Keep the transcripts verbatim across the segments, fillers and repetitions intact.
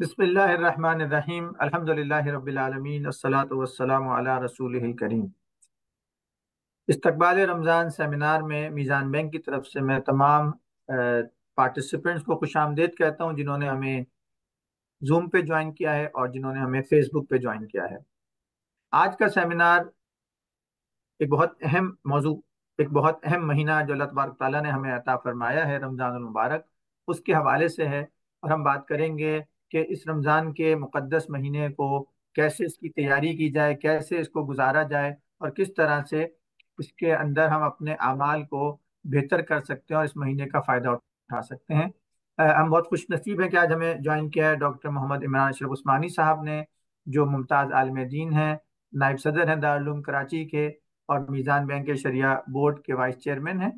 बिस्मिल्लाहिर्रहमानिर्रहीम अल्हम्दुलिल्लाहि रब्बिल आलमीन अस्सलातु वस्सलामु अला रसूलिहिल करीम। इस्तकबाल रमज़ान सेमिनार में मीज़ान बैंक की तरफ से मैं तमाम पार्टिसिपेंट्स को खुशामदीद कहता हूँ जिन्होंने हमें जूम पे ज्वाइन किया है और जिन्होंने हमें फेसबुक पे ज्वाइन किया है। आज का सेमिनार एक बहुत अहम मौजू, एक बहुत अहम महीना जो अल्लाह तबारक तआला ने हमें अता फरमाया है रमज़ानुल मुबारक, उसके हवाले से है और हम बात करेंगे कि इस रमज़ान के मुक़द्दस महीने को कैसे इसकी तैयारी की जाए, कैसे इसको गुजारा जाए और किस तरह से इसके अंदर हम अपने आमाल को बेहतर कर सकते हैं और इस महीने का फ़ायदा उठा सकते हैं। आ, हम बहुत खुश नसीब हैं कि आज हमें ज्वाइन किया है डॉक्टर मोहम्मद इमरान अशरफ उस्मानी साहब ने, जो मुमताज़ आलिम दीन हैं, नायब सदर हैं दारुल उलूम कराची के और मीज़ान बैंक के शरिया बोर्ड के वाइस चेयरमैन हैं।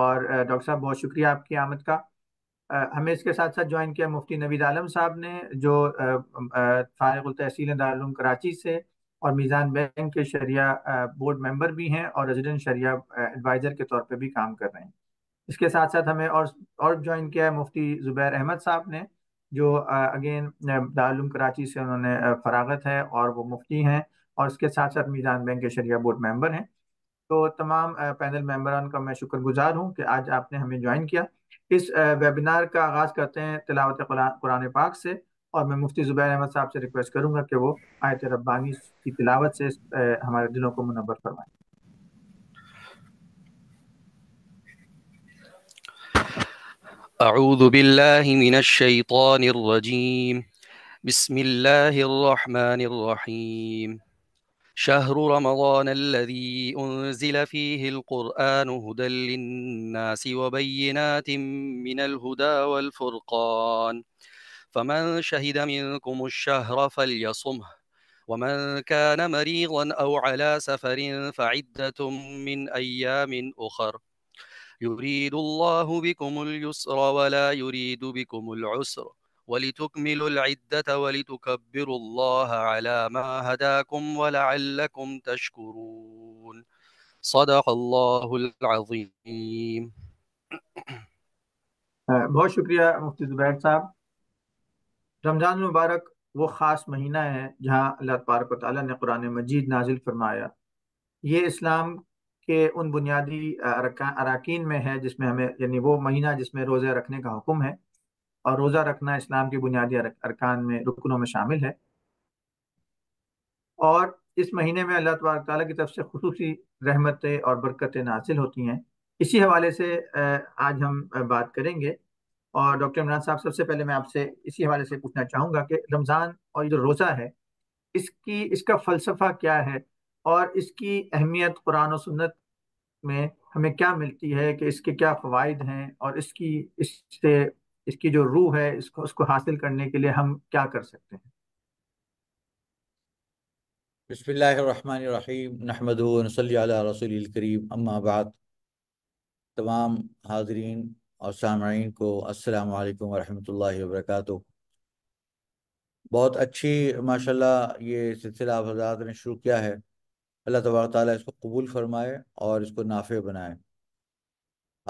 और डॉक्टर साहब बहुत शुक्रिया आपकी आमद का। हमें इसके साथ साथ ज्वाइन किया मुफ्ती नवीद आलम साहब ने, जो फारिगुल तहसील दारुल उलूम कराची से और मीज़ान बैंक के शरिया बोर्ड मेंबर भी हैं और रेजिडेंट शरिया एडवाइज़र के तौर पे भी काम कर रहे हैं। इसके साथ साथ हमें और और ज्वाइन किया है मुफ्ती ज़ुबैर अहमद साहब ने, जो अगेन दारुल उलूम कराची से उन्होंने फरागत है और वो मुफ्ती हैं और इसके साथ साथ मीज़ान बैंक के शरिया बोर्ड मेंबर हैं। तो तमाम पैनल मेंबरान का मैं शुक्रगुजार हूँ कि आज आपने हमें ज्वाइन किया। इस वेबिनार का आगाज़ करते हैं तिलावत कुरान पाक से और मैं मुफ्ती ज़ुबैर अहमद साहब से रिक्वेस्ट करूँगा कि वो आयत रब्बानी की तिलावत से हमारे दिलों को मुनव्वर फरमाएं। अऊज़ु बिल्लाहि मिनश शैतानिर रजीम। बिस्मिल्लाहिर रहमानिर रहीम। शहर रमज़ान الذي أنزل فيه القرآن هدى للناس وبينات من الهدى والفرقان فمن شهد منكم الشهر فليصمه ومن كان مريضا أو على سفر فعدة من أيام أخر يريد الله بكم اليسر ولا يريد بكم العسر ولتكملوا العدة ولتكبروا الله على ما هداكم ولعلكم تشكرون। صدق الله العظيم। बहुत शुक्रिया मुफ्ती ज़ुबैर साहब। रमज़ान मुबारक वो ख़ास महीना है जहाँ अल्लाह तबारक व तआला ने कुरान मजीद नाजिल फरमाया। ये इस्लाम के उन बुनियादी अरकान में है जिसमें हमें, यानी वो महीना जिसमें रोज़े रखने का हुक्म है और रोज़ा रखना इस्लाम के बुनियादी अरकान में, रुकनों में शामिल है। और इस महीने में अल्लाह तबारक व तआला की तरफ से खुसूसी रहमतें और बरकतें नाजिल होती हैं। इसी हवाले से आज हम बात करेंगे। और डॉक्टर इमरान साहब, सबसे पहले मैं आपसे इसी हवाले से पूछना चाहूँगा कि रमज़ान और ये जो रोज़ा है, इसकी इसका फ़लसफ़ा क्या है और इसकी अहमियत कुरान और सुन्नत में हमें क्या मिलती है, कि इसके क्या फ़वाइद हैं और इसकी इससे इसकी जो रूह है इसको उसको हासिल करने के लिए हम क्या कर सकते हैं। बिस्मिल्लाहिर्रहमानिर्रहीम। नहमदुहु व नसल्ली अला रसूलिल करीम। अम्मा बाद। तमाम हाज़रीन और सामईन को अस्सलाम वालेकुम वरहमतुल्लाहि वबरकातुहू। बहुत अच्छी माशाल्लाह ये सिलसिला आप हज़रात ने शुरू किया है। अल्लाह तबारक तआला इसको कबूल फरमाए और इसको नाफ़े बनाए।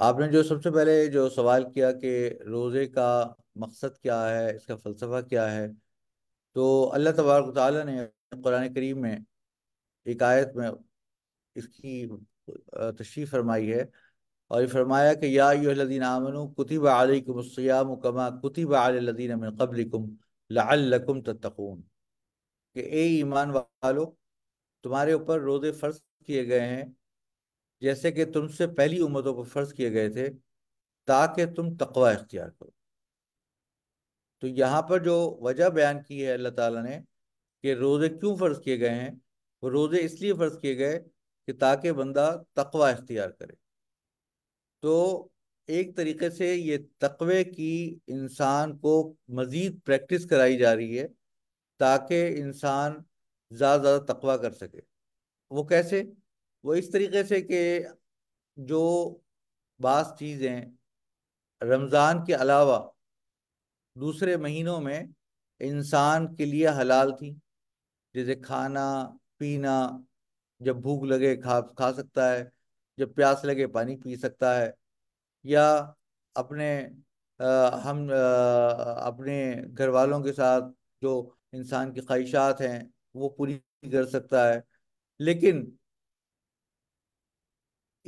आपने जो सबसे पहले जो सवाल किया कि रोज़े का मकसद क्या है, इसका फ़लसफ़ा क्या है, तो अल्लाह तबारक तआला ने कुरान करीम में एक आयत में इसकी तशरीफ़ फरमाई है और ये फरमाया कि या अय्युहल्लज़ीना आमनू कुतिबा अलैकुमुस्सियाम कमा कुतिबा अलल्लज़ीना मिन क़ब्लिकुम लअल्लकुम तत्तक़ून। कि ए ईमान वालो, तुम्हारे ऊपर रोज़े फ़र्ज़ किए गए हैं जैसे कि तुमसे पहली उम्मतों को फ़र्ज़ किए गए थे, ताकि तुम तकवा इख्तियार करो। तो यहाँ पर जो वजह बयान की है अल्लाह ताला ने कि रोज़े क्यों फ़र्ज़ किए गए हैं, वो रोज़े इसलिए फ़र्ज़ किए गए कि ताकि बंदा तकवा इख्तियार करे। तो एक तरीके से ये तकवे की इंसान को मज़ीद प्रैक्टिस कराई जा रही है ताकि इंसान ज़्यादा ज़्यादा तकवा कर सके। वो कैसे? वो इस तरीके से कि जो बास चीज़ें रमज़ान के अलावा दूसरे महीनों में इंसान के लिए हलाल थी, जैसे खाना पीना, जब भूख लगे खा खा सकता है, जब प्यास लगे पानी पी सकता है, या अपने आ, हम आ, अपने घर वालों के साथ जो इंसान की ख्वाहिशात हैं वो पूरी कर सकता है। लेकिन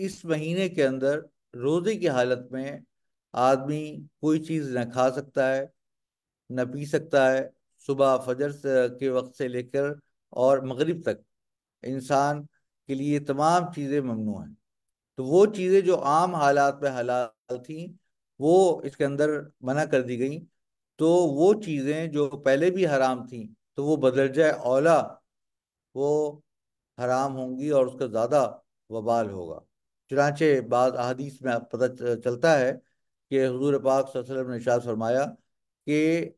इस महीने के अंदर रोजे की हालत में आदमी कोई चीज़ ना खा सकता है ना पी सकता है। सुबह फजर के वक्त से लेकर और मगरिब तक इंसान के लिए तमाम चीज़ें ममनू हैं। तो वो चीज़ें जो आम हालात में हलाल थी वो इसके अंदर मना कर दी गई। तो वो चीज़ें जो पहले भी हराम थी तो वो बदरजा औला वो हराम होंगी और उसका ज़्यादा वबाल होगा। चुनांचे बाद अहादीस में पता चलता है कि हुजूर पाक सल्लल्लाहु अलैहि वसल्लम ने इरशाद फरमाया कि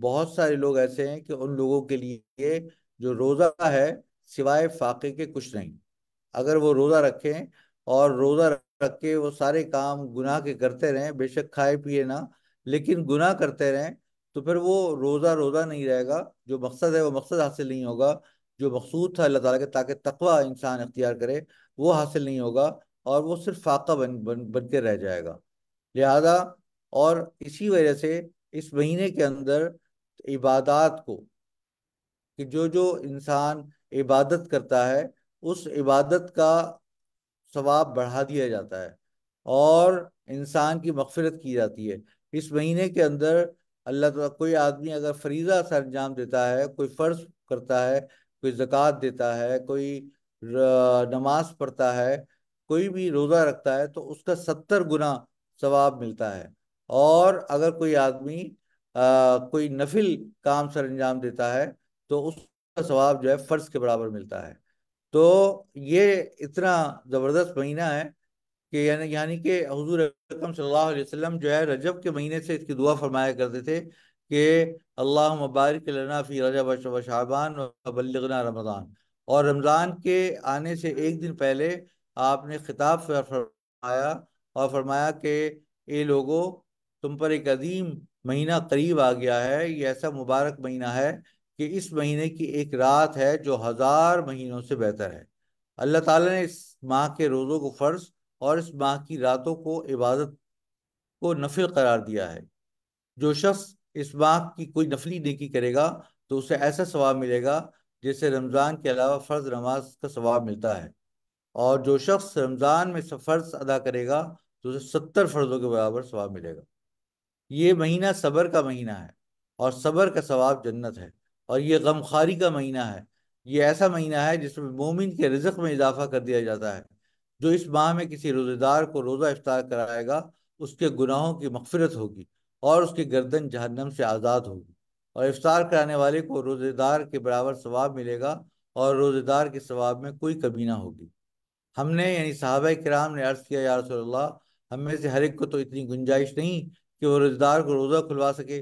बहुत सारे लोग ऐसे हैं कि उन लोगों के लिए जो रोज़ा है सिवाय फाके के कुछ नहीं। अगर वो रोज़ा रखें और रोज़ा रख के वो सारे काम गुनाह के करते रहें, बेशक खाए पिए ना लेकिन गुनाह करते रहें, तो फिर वो रोज़ा रोज़ा नहीं रहेगा। जो मकसद है वो मकसद हासिल नहीं होगा, जो मकसूद था अल्लाह ताला के ताकि तकवा इंसान अख्तियार करे वो हासिल नहीं होगा और वो सिर्फ फाका बन बन बन के रह जाएगा। लिहाजा और इसी वजह से इस महीने के अंदर इबादत को कि जो जो इंसान इबादत करता है उस इबादत का सवाब बढ़ा दिया जाता है और इंसान की मग़फ़िरत की जाती है। इस महीने के अंदर अल्लाह ताला कोई आदमी अगर फरीज़ा सर अंजाम देता है, कोई फ़र्ज़ करता है, कोई ज़कात देता है, कोई नमाज पढ़ता है, कोई भी रोज़ा रखता है तो उसका सत्तर गुना सवाब मिलता है। और अगर कोई आदमी आ, कोई नफिल काम सर अंजाम देता है तो उसका सवाब जो है फ़र्ज़ के बराबर मिलता है। तो ये इतना ज़बरदस्त महीना है कि यानी यानी कि हुज़ूर अकरम सल्लल्लाहु अलैहि वसल्लम जो है रजब के महीने से इसकी दुआ फरमाया करते थे कि अल्लाहुम्मा बारिक लना फ़ी रजब व शाबान व बल्लिगना रमज़ान। और रमज़ान के आने से एक दिन पहले आपने खिताब फरमाया और फरमाया कि ए लोगो, तुम पर एक अजीम महीना करीब आ गया है। ये ऐसा मुबारक महीना है कि इस महीने की एक रात है जो हज़ार महीनों से बेहतर है। अल्लाह ताला ने इस माह के रोज़ों को फ़र्ज़ और इस माह की रातों को इबादत को नफिल करार दिया है। जो शख्स इस माह की कोई नफली नेकी करेगा तो उसे ऐसा सवाब मिलेगा जैसे रमज़ान के अलावा फ़र्ज़ नमाज का सवाब मिलता है। और जो शख्स रमज़ान में फ़र्ज़ अदा करेगा तो उसे सत्तर फ़र्ज़ों के बराबर सवाब मिलेगा। ये महीना सब्र का महीना है और सब्र का सवाब जन्नत है। और ये गमखारी का महीना है। ये ऐसा महीना है जिसमें मोमिन के रिज़्क़ में इजाफा कर दिया जाता है। जो इस माह में किसी रोज़ेदार को रोज़ा इफ्तार कराएगा उसके गुनाहों की मग़फ़िरत होगी और उसकी गर्दन जहन्नम से आज़ाद होगी। और इफ्तार कराने वाले को रोज़ेदार के बराबर सवाब मिलेगा और रोज़ेदार के सवाब में कोई कमी ना होगी। हमने यानी सहाबा किराम ने अर्ज़ किया, या रसूलल्लाह, हम में से हर एक को तो इतनी गुंजाइश नहीं कि वो रोज़ेदार को रोज़ा खुलवा सके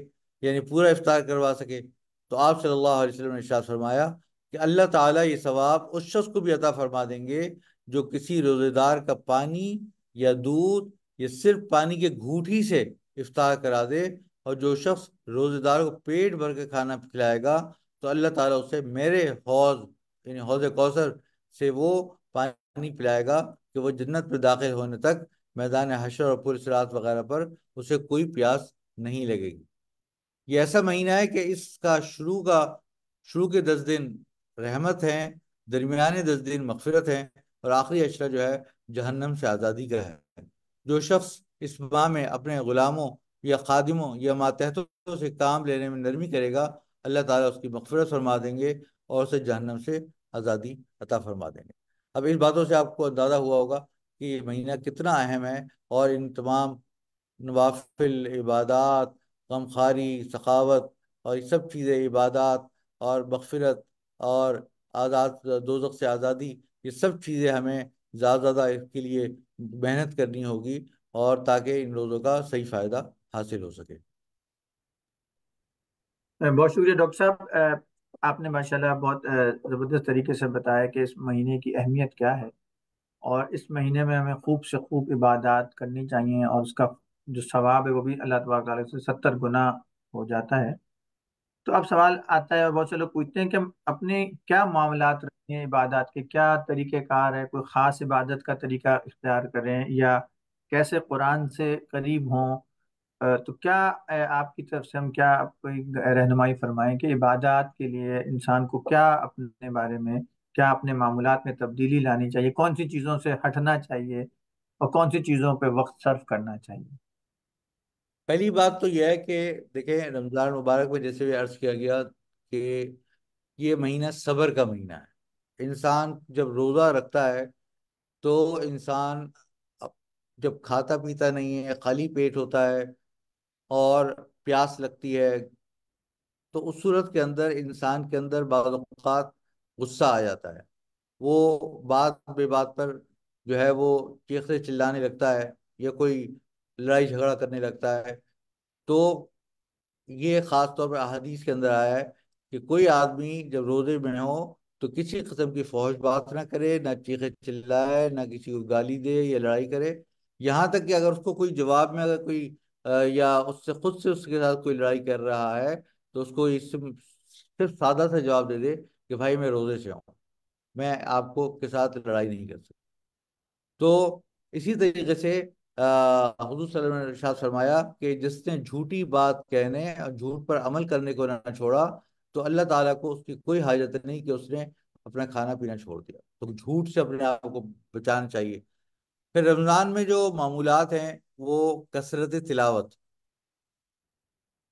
यानी पूरा इफ्तार करवा सके। तो आप सल्लल्लाहु अलैहि वसल्लम ने इरशाद फरमाया कि अल्लाह ताला ये सवाब उस शख्स को भी अता फरमा देंगे जो किसी रोज़ेदार का पानी या दूध या सिर्फ पानी के घूंट ही से इफ्तार करा दे। और जो शख्स रोज़ेदार को पेट भर के खाना खिलाएगा तो अल्लाह ताला उसे मेरे हौज यानी हौज कौसर से वो पानी पिलाएगा कि वो जन्नत में दाखिल होने तक मैदान हशर और पुल सिरात वगैरह पर उसे कोई प्यास नहीं लगेगी। ये ऐसा महीना है कि इसका शुरू का शुरू के दस दिन रहमत हैं, दरमियाने दस दिन मग़फ़िरत हैं और आखिरी अशरा जो है जहन्नम से आज़ादी का है। जो शख्स इस माह में अपने ग़ुलामों या खादिमों या मातहतों से काम लेने में नरमी करेगा अल्लाह ताला उसकी मग़फ़िरत फरमा देंगे और उसे जहन्नम से आज़ादी अता फरमा देंगे। अब इन बातों से आपको अंदाज़ा हुआ होगा कि ये महीना कितना अहम है और इन तमाम नवाफिल इबादत, गमखारी, सखावत और ये सब चीज़ें इबादत और मग़फ़िरत और आज़ाद दोज़ख से आज़ादी, ये सब चीज़ें हमें ज़्यादा ज़्यादा इसके लिए मेहनत करनी होगी और ताकि इन रोज़ों का सही फ़ायदा हासिल हो सके। बहुत शुक्रिया डॉक्टर साहब, आपने माशाल्लाह बहुत ज़बरदस्त तरीके से बताया कि इस महीने की अहमियत क्या है और इस महीने में हमें खूब से खूब इबादत करनी चाहिए और उसका जो सवाब है वो भी अल्लाह तबारक व तआला से सत्तर गुना हो जाता है। तो अब सवाल आता है और बहुत से लोग पूछते हैं कि अपने क्या मामलात रखें, इबादत के क्या तरीक़ेकार है, कोई ख़ास इबादत का तरीका इख्तियार करें या कैसे कुरान से करीब हों अ, तो क्या अ, आपकी तरफ से हम क्या आपको एक रहनुमाई फरमाएं कि इबादत के लिए इंसान को क्या अपने बारे में, क्या अपने मामूलात में तब्दीली लानी चाहिए, कौन सी चीज़ों से हटना चाहिए और कौन सी चीज़ों पे वक्त सर्व करना चाहिए? पहली बात तो यह है कि देखें, रमज़ान मुबारक में जैसे भी अर्ज़ किया गया कि ये महीना सब्र का महीना है। इंसान जब रोज़ा रखता है तो इंसान जब खाता पीता नहीं है, खाली पेट होता है और प्यास लगती है, तो उस सूरत के अंदर इंसान के अंदर बाज़ औक़ात गुस्सा आ जाता है। वो बात बे बात पर जो है वो चीखने चिल्लाने लगता है या कोई लड़ाई झगड़ा करने लगता है। तो ये ख़ास तौर पर अहादीस के अंदर आया है कि कोई आदमी जब रोज़े में हो तो किसी किस्म की फौहश बात ना करे, ना चीखे चिल्लाए, ना किसी को गाली दे या लड़ाई करे। यहाँ तक कि अगर उसको कोई जवाब में अगर कोई आ, या उससे खुद से उसके साथ कोई लड़ाई कर रहा है तो उसको इससे सिर्फ सादा सा जवाब दे दे कि भाई मैं रोज़े से हूँ, मैं आपको के साथ लड़ाई नहीं कर सकता। तो इसी तरीके से हुजूर सल्लल्लाहु अलैहि वसल्लम ने इरशाद फरमाया कि जिसने झूठी बात कहने और झूठ पर अमल करने को ना छोड़ा तो अल्लाह ताला को उसकी कोई हाजत नहीं कि उसने अपना खाना पीना छोड़ दिया। तो झूठ से अपने आप को बचाना चाहिए। फिर रमज़ान में जो मामूलात हैं वो कसरत तिलावत।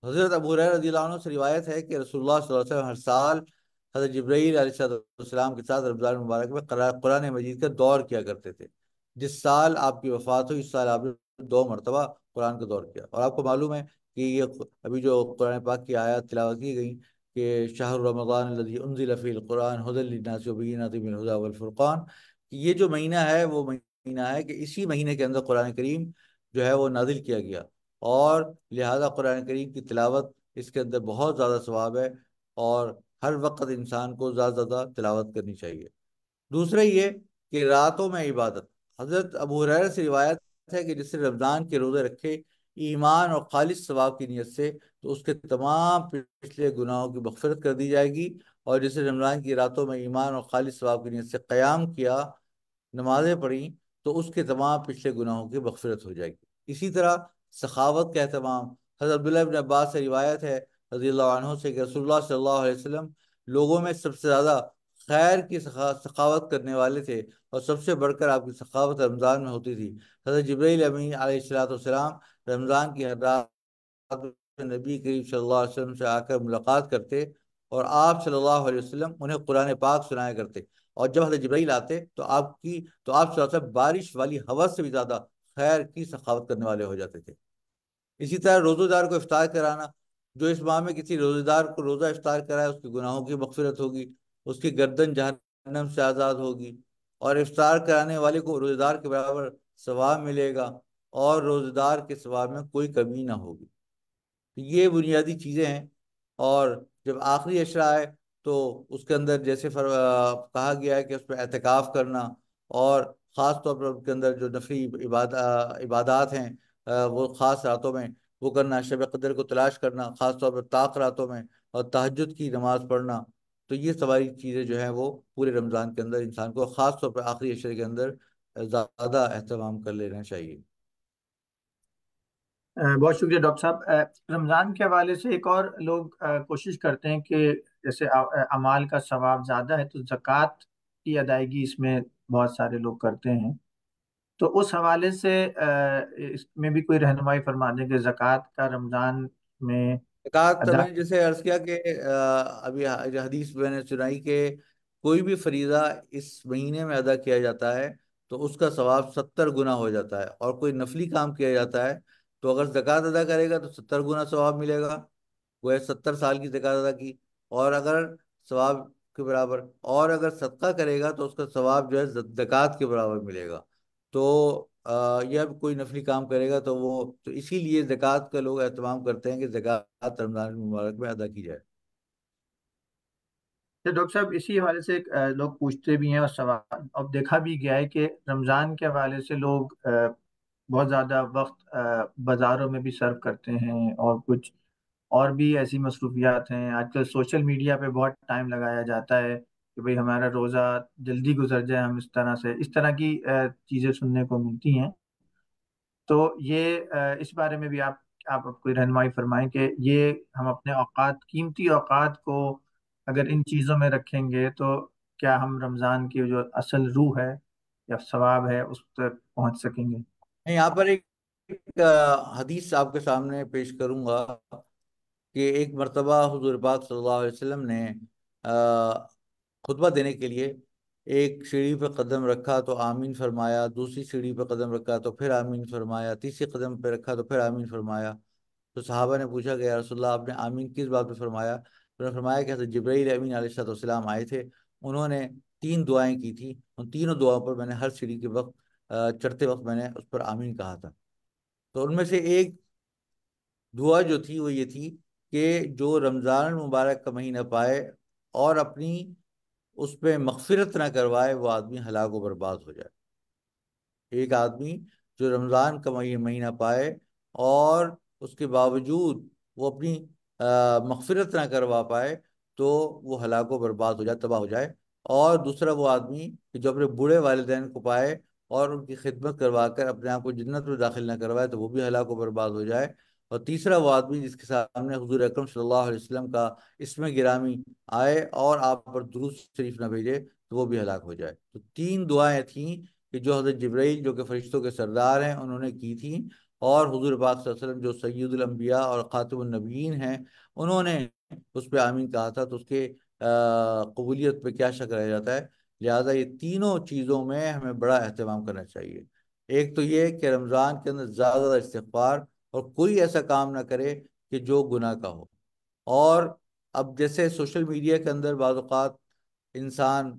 हज़रत अबू हुरैरा रज़ियल्लाहु अन्हु से रिवायत है कि रसूलुल्लाह सल्लल्लाहु अलैहि वसल्लम हर साल हज़रत जिब्राईल अलैहिस्सलाम के साथ रमज़ान मुबारक में कुरान मजीद का दौर किया करते थे। जिस साल आपकी वफ़ात हुई इस साल आपने दो मरतबा कुरान का दौर किया। और आपको मालूम है कि ये अभी जो कुरान पाक की आयत तिलावत की गई कि शाहरु रमज़ान लज़ी उन्ज़िल फ़ीहिल कुरान हुदल लिन्नासि व बय्यिनातिम मिनल हुदा वल फ़ुरक़ान, ये जो महीना है वो महीना है कि इसी महीने के अंदर कुरान करीम जो है वो नाजिल किया गया। और लिहाजा कुरान करीम की तिलावत इसके अंदर बहुत ज़्यादा सवाब है और हर वक्त इंसान को ज़्यादा से ज़्यादा तिलावत करनी चाहिए। दूसरा ये कि रातों में इबादत। हज़रत अबू हुरैरा से रिवायत है कि जिससे रमज़ान के रोज़े रखे ईमान और खालिस सवाब की नीयत से तो उसके तमाम पिछले गुनाहों की मग़फ़िरत कर दी जाएगी। और जिससे रमज़ान की रातों में ईमान और खालिस सवाब की नीयत से क़याम किया, नमाज़ें पढ़ी, तो उसके तमाम पिछले गुनाहों की मग़फ़िरत हो जाएगी। इसी तरह सखावत का अहतमाम। हज़रत अब्दुल्लाह इब्न अब्बास से रिवायत है रज़ियल्लाहु अन्हु से कि रसूलुल्लाह सल्लल्लाहु अलैहि वसल्लम लोगों में सबसे ज़्यादा खैर की सखा, सखावत करने वाले थे और सबसे बढ़कर आपकी सखावत रमज़ान में होती थी। हज़रत जिब्राईल अमीन अलैहिस्सलाम रमज़ान की हर रात नबी करीम सल्लल्लाहु अलैहि वसल्लम से आकर मुलाकात करते और आप सल्लल्लाहु अलैहि वसल्लम उन्हें कुरान पाक सुनाया करते। और जब हज़रत जिब्राईल आते तो आपकी तो आप सल्लल्लाहु अलैहि वसल्लम बारिश वाली हवा से भी ज़्यादा खैर की सखावत करने वाले हो जाते थे। इसी तरह रोज़ेदार को इफ्तार कराना। जो इस माह में किसी रोज़ेदार को रोज़ा इफ्तार कराए उसके गुनाहों की मग़फ़िरत होगी, उसकी गर्दन जहन्नम से आज़ाद होगी और इफ्तार कराने वाले को रोज़ेदार के बराबर सवाब मिलेगा और रोज़ेदार के सवाब में कोई कमी ना होगी। तो ये बुनियादी चीज़ें हैं। और जब आखिरी अशरा है तो उसके अंदर जैसे फर, आ, कहा गया है कि उसमें एहतिकाफ़ करना और ख़ास तौर पर उसके अंदर जो नफली इबादा इबादात हैं आ, वो ख़ास रातों में वो करना, शब क़दर को तलाश करना, ख़ास तौर पर ताक रातों में, और तहज्जुद की नमाज़ पढ़ना। तो ये सारी चीज़ें जो हैं वो पूरे रमज़ान के अंदर इंसान को ख़ास तौर पर आखिरी अशरे के अंदर ज़्यादा अहतमाम कर लेना चाहिए। बहुत शुक्रिया डॉक्टर साहब। रमज़ान के हवाले से एक और लोग कोशिश करते हैं कि जैसे अमाल का सवाब ज़्यादा है तो ज़कात की अदायगी इसमें बहुत सारे लोग करते हैं, तो उस हवाले से इसमें भी कोई रहनुमाई फरमा दें कि ज़कात का रमज़ान में ज़कात। जैसे अर्ज़ किया कि अभी हदीस मैंने सुनाई कि कोई भी फरीज़ा इस महीने में अदा किया जाता है तो उसका सवाब सत्तर गुना हो जाता है। और कोई नफली काम किया जाता है तो अगर ज़कात अदा करेगा तो सत्तर गुना सवाब मिलेगा, वह सत्तर साल की ज़कात अदा की और अगर सवाब के बराबर। और अगर सदका करेगा तो उसका सवाब जो है ज़कात के बराबर मिलेगा। तो या कोई नफली काम करेगा तो वो तो इसीलिए ज़कात का लोग एहतमाम करते हैं कि ज़कात रमज़ान मुबारक में अदा की जाए। तो डॉक्टर साहब इसी हवाले से लोग पूछते भी हैं और सवाल अब देखा भी गया है कि रमज़ान के हवाले से लोग बहुत ज़्यादा वक्त बाज़ारों में भी सर्व करते हैं और कुछ और भी ऐसी मसरूफियात हैं। आजकल सोशल मीडिया पे बहुत टाइम लगाया जाता है कि भाई हमारा रोज़ा जल्दी गुजर जाए, हम इस तरह से इस तरह की चीज़ें सुनने को मिलती हैं। तो ये इस बारे में भी आप आप कोई रहनुमाई फरमाएं कि ये हम अपने औकात, कीमती औकात को अगर इन चीज़ों में रखेंगे तो क्या हम रमज़ान की जो असल रूह है या सवाब है उस तक पहुंच सकेंगे? यहाँ पर एक, एक हदीस आपके सामने पेश करूँगा कि एक मरतबा हुजूर पाक सल्लल्लाहु अलैहि वसल्लम ने खुतबा देने के लिए एक सीढ़ी पर कदम रखा तो आमीन फरमाया, दूसरी सीढ़ी पर कदम रखा तो फिर आमीन फरमाया, तीसरे कदम पर रखा तो फिर आमीन फरमाया। तो सहाबा ने पूछा कि या रसूलल्लाह आपने आमीन किस बात पर फरमाया? उन्होंने फरमाया कि हज़रत जिब्रील अमीन अलैहिस्सलाम आए थे, उन्होंने तीन दुआएं की थी, उन तीनों दुआओं पर मैंने हर सीढ़ी के वक्त चढ़ते वक्त मैंने उस पर आमीन कहा था। तो उनमें से एक दुआ जो थी वो ये थी कि जो रमज़ान मुबारक का महीना पाए और अपनी उस पर मगफिरत ना करवाए वो आदमी हलाक व बर्बाद हो जाए। एक आदमी जो रमज़ान का महीना पाए और उसके बावजूद वो अपनी मगफिरत ना करवा पाए तो वो हलाक व बर्बाद हो जाए, तबाह हो जाए। और दूसरा वो आदमी कि जो अपने बूढ़े वालिदैन को पाए और उनकी खिदमत करवा कर अपने आप को जन्नत में दाखिल ना करवाए तो वो भी हलाक व बर्बाद हो जाए। और तीसरा वो आदमी जिसके सामने हुजूर अकरम सल्लल्लाहु अलैहि वसल्लम का इसमें गिरामी आए और आप पर दुरूद शरीफ ना भेजे तो वो भी हलाक हो जाए। तो तीन दुआएं थीं कि जो हज़रत जिब्राइल जो कि फरिश्तों के सरदार हैं उन्होंने की थी और हुजूर पाक सल्लल्लाहु अलैहि वसल्लम जो सैय्यदुल अंबिया और खातिमुन नबीयीन हैं उन्होंने उस पर आमीन कहा था। तो उसके कबूलियत पर क्या शक रह जाता है? लिहाजा ये तीनों चीज़ों में हमें बड़ा अहतमाम करना चाहिए। एक तो ये कि रमज़ान के अंदर ज़्यादा ज़्यादा इस्तिग़फ़ार और कोई ऐसा काम ना करे कि जो गुनाह का हो। और अब जैसे सोशल मीडिया के अंदर बाज़ औक़ात इंसान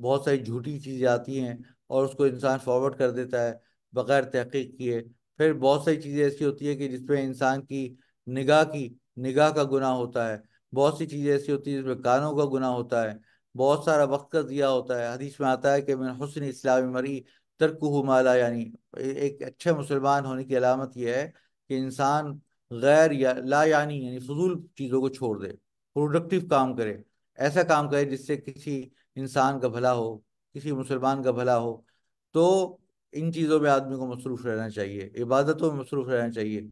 बहुत सारी झूठी चीज़ें आती हैं और उसको इंसान फॉरवर्ड कर देता है बग़ैर तहक़ीक़ किए। फिर बहुत सारी चीज़ें ऐसी होती है कि जिसमें इंसान की निगाह की निगाह का गुनाह होता है, बहुत सी चीज़ें ऐसी होती है जिसमें कानों का गुनाह होता है, बहुत सारा वक्त का ज़िया होता है। हदीस में आता है कि मिन हुस्न इस्लाम मरी तरकुहु माला, यानी एक अच्छे मुसलमान होने की अलामत यह है कि इंसान गैर या ला यानी यानी फजूल चीज़ों को छोड़ दे, प्रोडक्टिव काम करे, ऐसा काम करे जिससे किसी इंसान का भला हो, किसी मुसलमान का भला हो। तो इन चीज़ों में आदमी को मसरूफ़ रहना चाहिए, इबादतों में मसरूफ़ रहना चाहिए,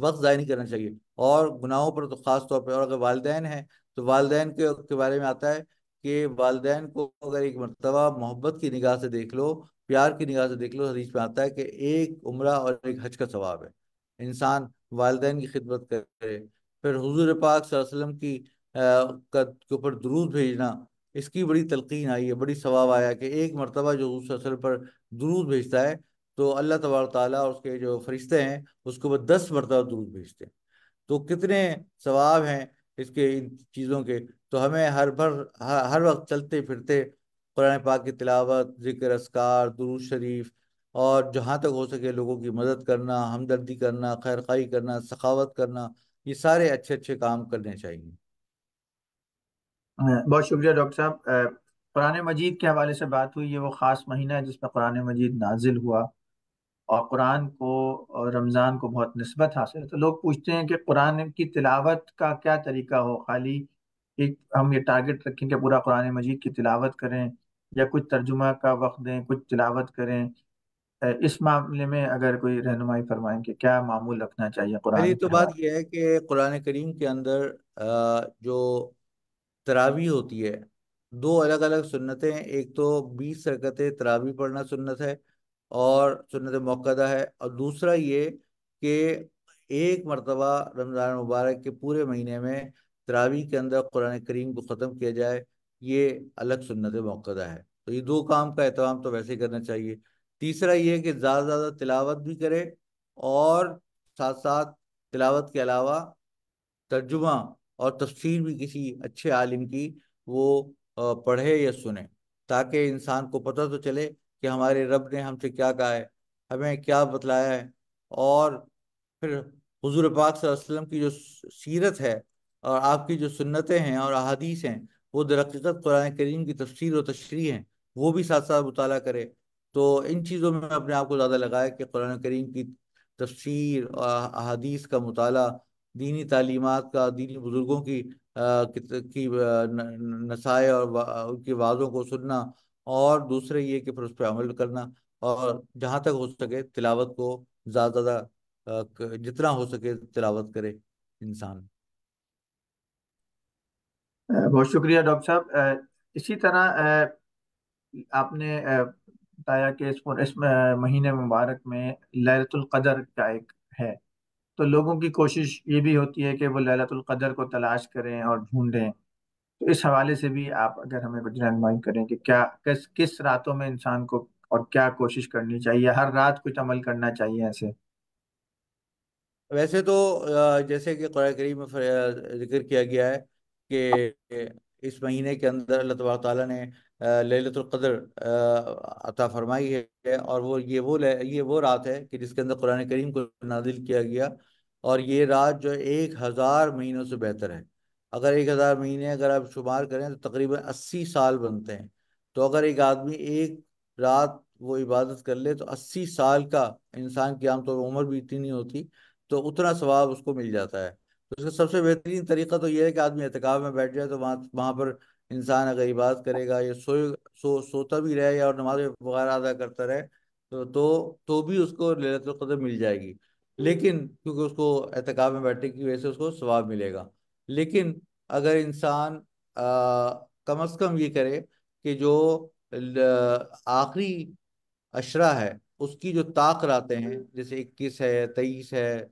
वक्त ज़ाया नहीं करना चाहिए। और गुनाहों पर तो ख़ास तौर पर, और अगर वालिदैन हैं तो वालिदैन के, के बारे में आता है कि वालिदैन को अगर एक मरतबा मोहब्बत की निगाह से देख लो, प्यार की निगाह से देख लो, हदीस में आता है कि एक उम्रा और एक हज का सवाब है। इंसान वालिदैन की खिदमत करे, फिर हुजूर पाक सल्लल्लाहु अलैहि वसल्लम की के ऊपर दुरूद भेजना, इसकी बड़ी तलकीन आई है, बड़ी सवाब आया कि एक मरतबा जो हुजूर सल्लल्लाहु अलैहि वसल्लम पर दुरूद भेजता है तो अल्लाह तबारक व तआला और उसके जो फरिश्ते हैं उसके ऊपर दस मरतबा दुरूद भेजते हैं। तो कितने सवाब हैं इसके, इन चीज़ों के। तो हमें हर भर हर, हर वक्त चलते फिरते कुरान पाक की तिलावत, जिक्र, अस्कार, दुरूद शरीफ और जहाँ तक हो सके लोगों की मदद करना, हमदर्दी करना, खैर खाई करना, सखावत करना, ये सारे अच्छे अच्छे काम करने चाहिए। बहुत शुक्रिया डॉक्टर साहब। कुरान मजीद के हवाले से बात हुई, ये वो ख़ास महीना है जिसमें कुरान मजीद नाजिल हुआ और कुरान को और रमज़ान को बहुत नस्बत हासिल है। तो लोग पूछते हैं कि कुरान की तिलावत का क्या तरीका हो, खाली एक हम ये टारगेट रखें कि पूरा कुरान मजीद की तिलावत करें या कुछ तर्जुमा का वक्त दें, कुछ तिलावत करें? इस मामले में अगर कोई रहनुमाई फरमाएं कि क्या मामूल रखना चाहिए? कुरान तो बात यह है कि कुरान करीम के अंदर जो तरावी होती है दो अलग अलग सुन्नतें हैं। एक तो बीस रकतें तरावी पढ़ना सुन्नत है और सुन्नत मौक़दा है, और दूसरा ये कि एक मरतबा रमज़ान मुबारक के पूरे महीने में तरावी के अंदर कुरान करीम को ख़त्म किया जाए, ये अलग सुन्नत मौक़दा है। तो ये दो काम का एहतमाम तो वैसे करना चाहिए। तीसरा ये कि ज़्यादा से ज़्यादा तिलावत भी करे और साथ साथ तिलावत के अलावा तर्जुमा और तफसीर भी किसी अच्छे आलिम की वो पढ़े या सुने, ताकि इंसान को पता तो चले कि हमारे रब ने हमसे क्या कहा है, हमें क्या बतलाया है। और फिर हुजूर पाक सल्लल्लाहु अलैहि वसल्लम की जो सीरत है और आपकी जो सुन्नतें हैं और अहादीस हैं वो दरअक़ीक़त कुरान करीम की तफसीर और तशरीह हैं, वो भी साथ साथ मुताला करे। तो इन चीज़ों में अपने आप को ज़्यादा लगाए कि कुरान करीम की तफसीर और अहादीस का मुताला, दीनी तालीमात का, दीनी बुज़ुर्गों की आ, की नसाए और वा, उनकी वाज़ों को सुनना, और दूसरे ये कि फिर उस पर अमल करना, और जहाँ तक हो सके तिलावत को ज़्यादा ज़्यादा जितना हो सके तिलावत करे इंसान। बहुत शुक्रिया डॉक्टर साहब। इसी तरह आपने बताया कि इस, इस महीने मुबारक में लैलतुल क़दर का एक है, तो लोगों की कोशिश ये भी होती है कि वो लैलतुल क़दर को तलाश करें और ढूंढें, तो इस हवाले से भी आप अगर हमें कुछ रहनुमाई करें कि क्या किस किस रातों में इंसान को और क्या कोशिश करनी चाहिए, हर रात कुछ अमल करना चाहिए ऐसे। वैसे तो जैसे कि कुरान करीम में जिक्र किया गया है कि इस महीने के अंदर अल्लाह तबारक तआला ने लैलतुल क़द्र अता फरमाई है, और वो ये वो ये वो रात है कि जिसके अंदर कुरान करीम को नाजिल किया गया, और ये रात जो एक हज़ार महीनों से बेहतर है। अगर एक हज़ार महीने अगर आप शुमार करें तो तकरीबन अस्सी साल बनते हैं, तो अगर एक आदमी एक रात वो इबादत कर ले तो अस्सी साल का इंसान की आमतौर पर उम्र भी इतनी नहीं होती, तो उतना सवाब उसको मिल जाता है। तो उसका सबसे बेहतरीन तरीका तो ये है कि आदमी एहतिकाफ़ में बैठ जाए, तो वहाँ वहाँ पर इंसान अगर इबादत करेगा या सोए सो सोता भी रहे या और नमाज वगैरह अदा करता रहे तो तो तो भी उसको लैलतुल क़द्र मिल जाएगी, लेकिन क्योंकि उसको एहतिकाफ़ में बैठने की वजह से उसको सवाब मिलेगा। लेकिन अगर इंसान कम अज़ कम ये करे कि जो आखिरी अशरा है उसकी जो ताक रातें हैं, जैसे इक्कीस है, तेईस है,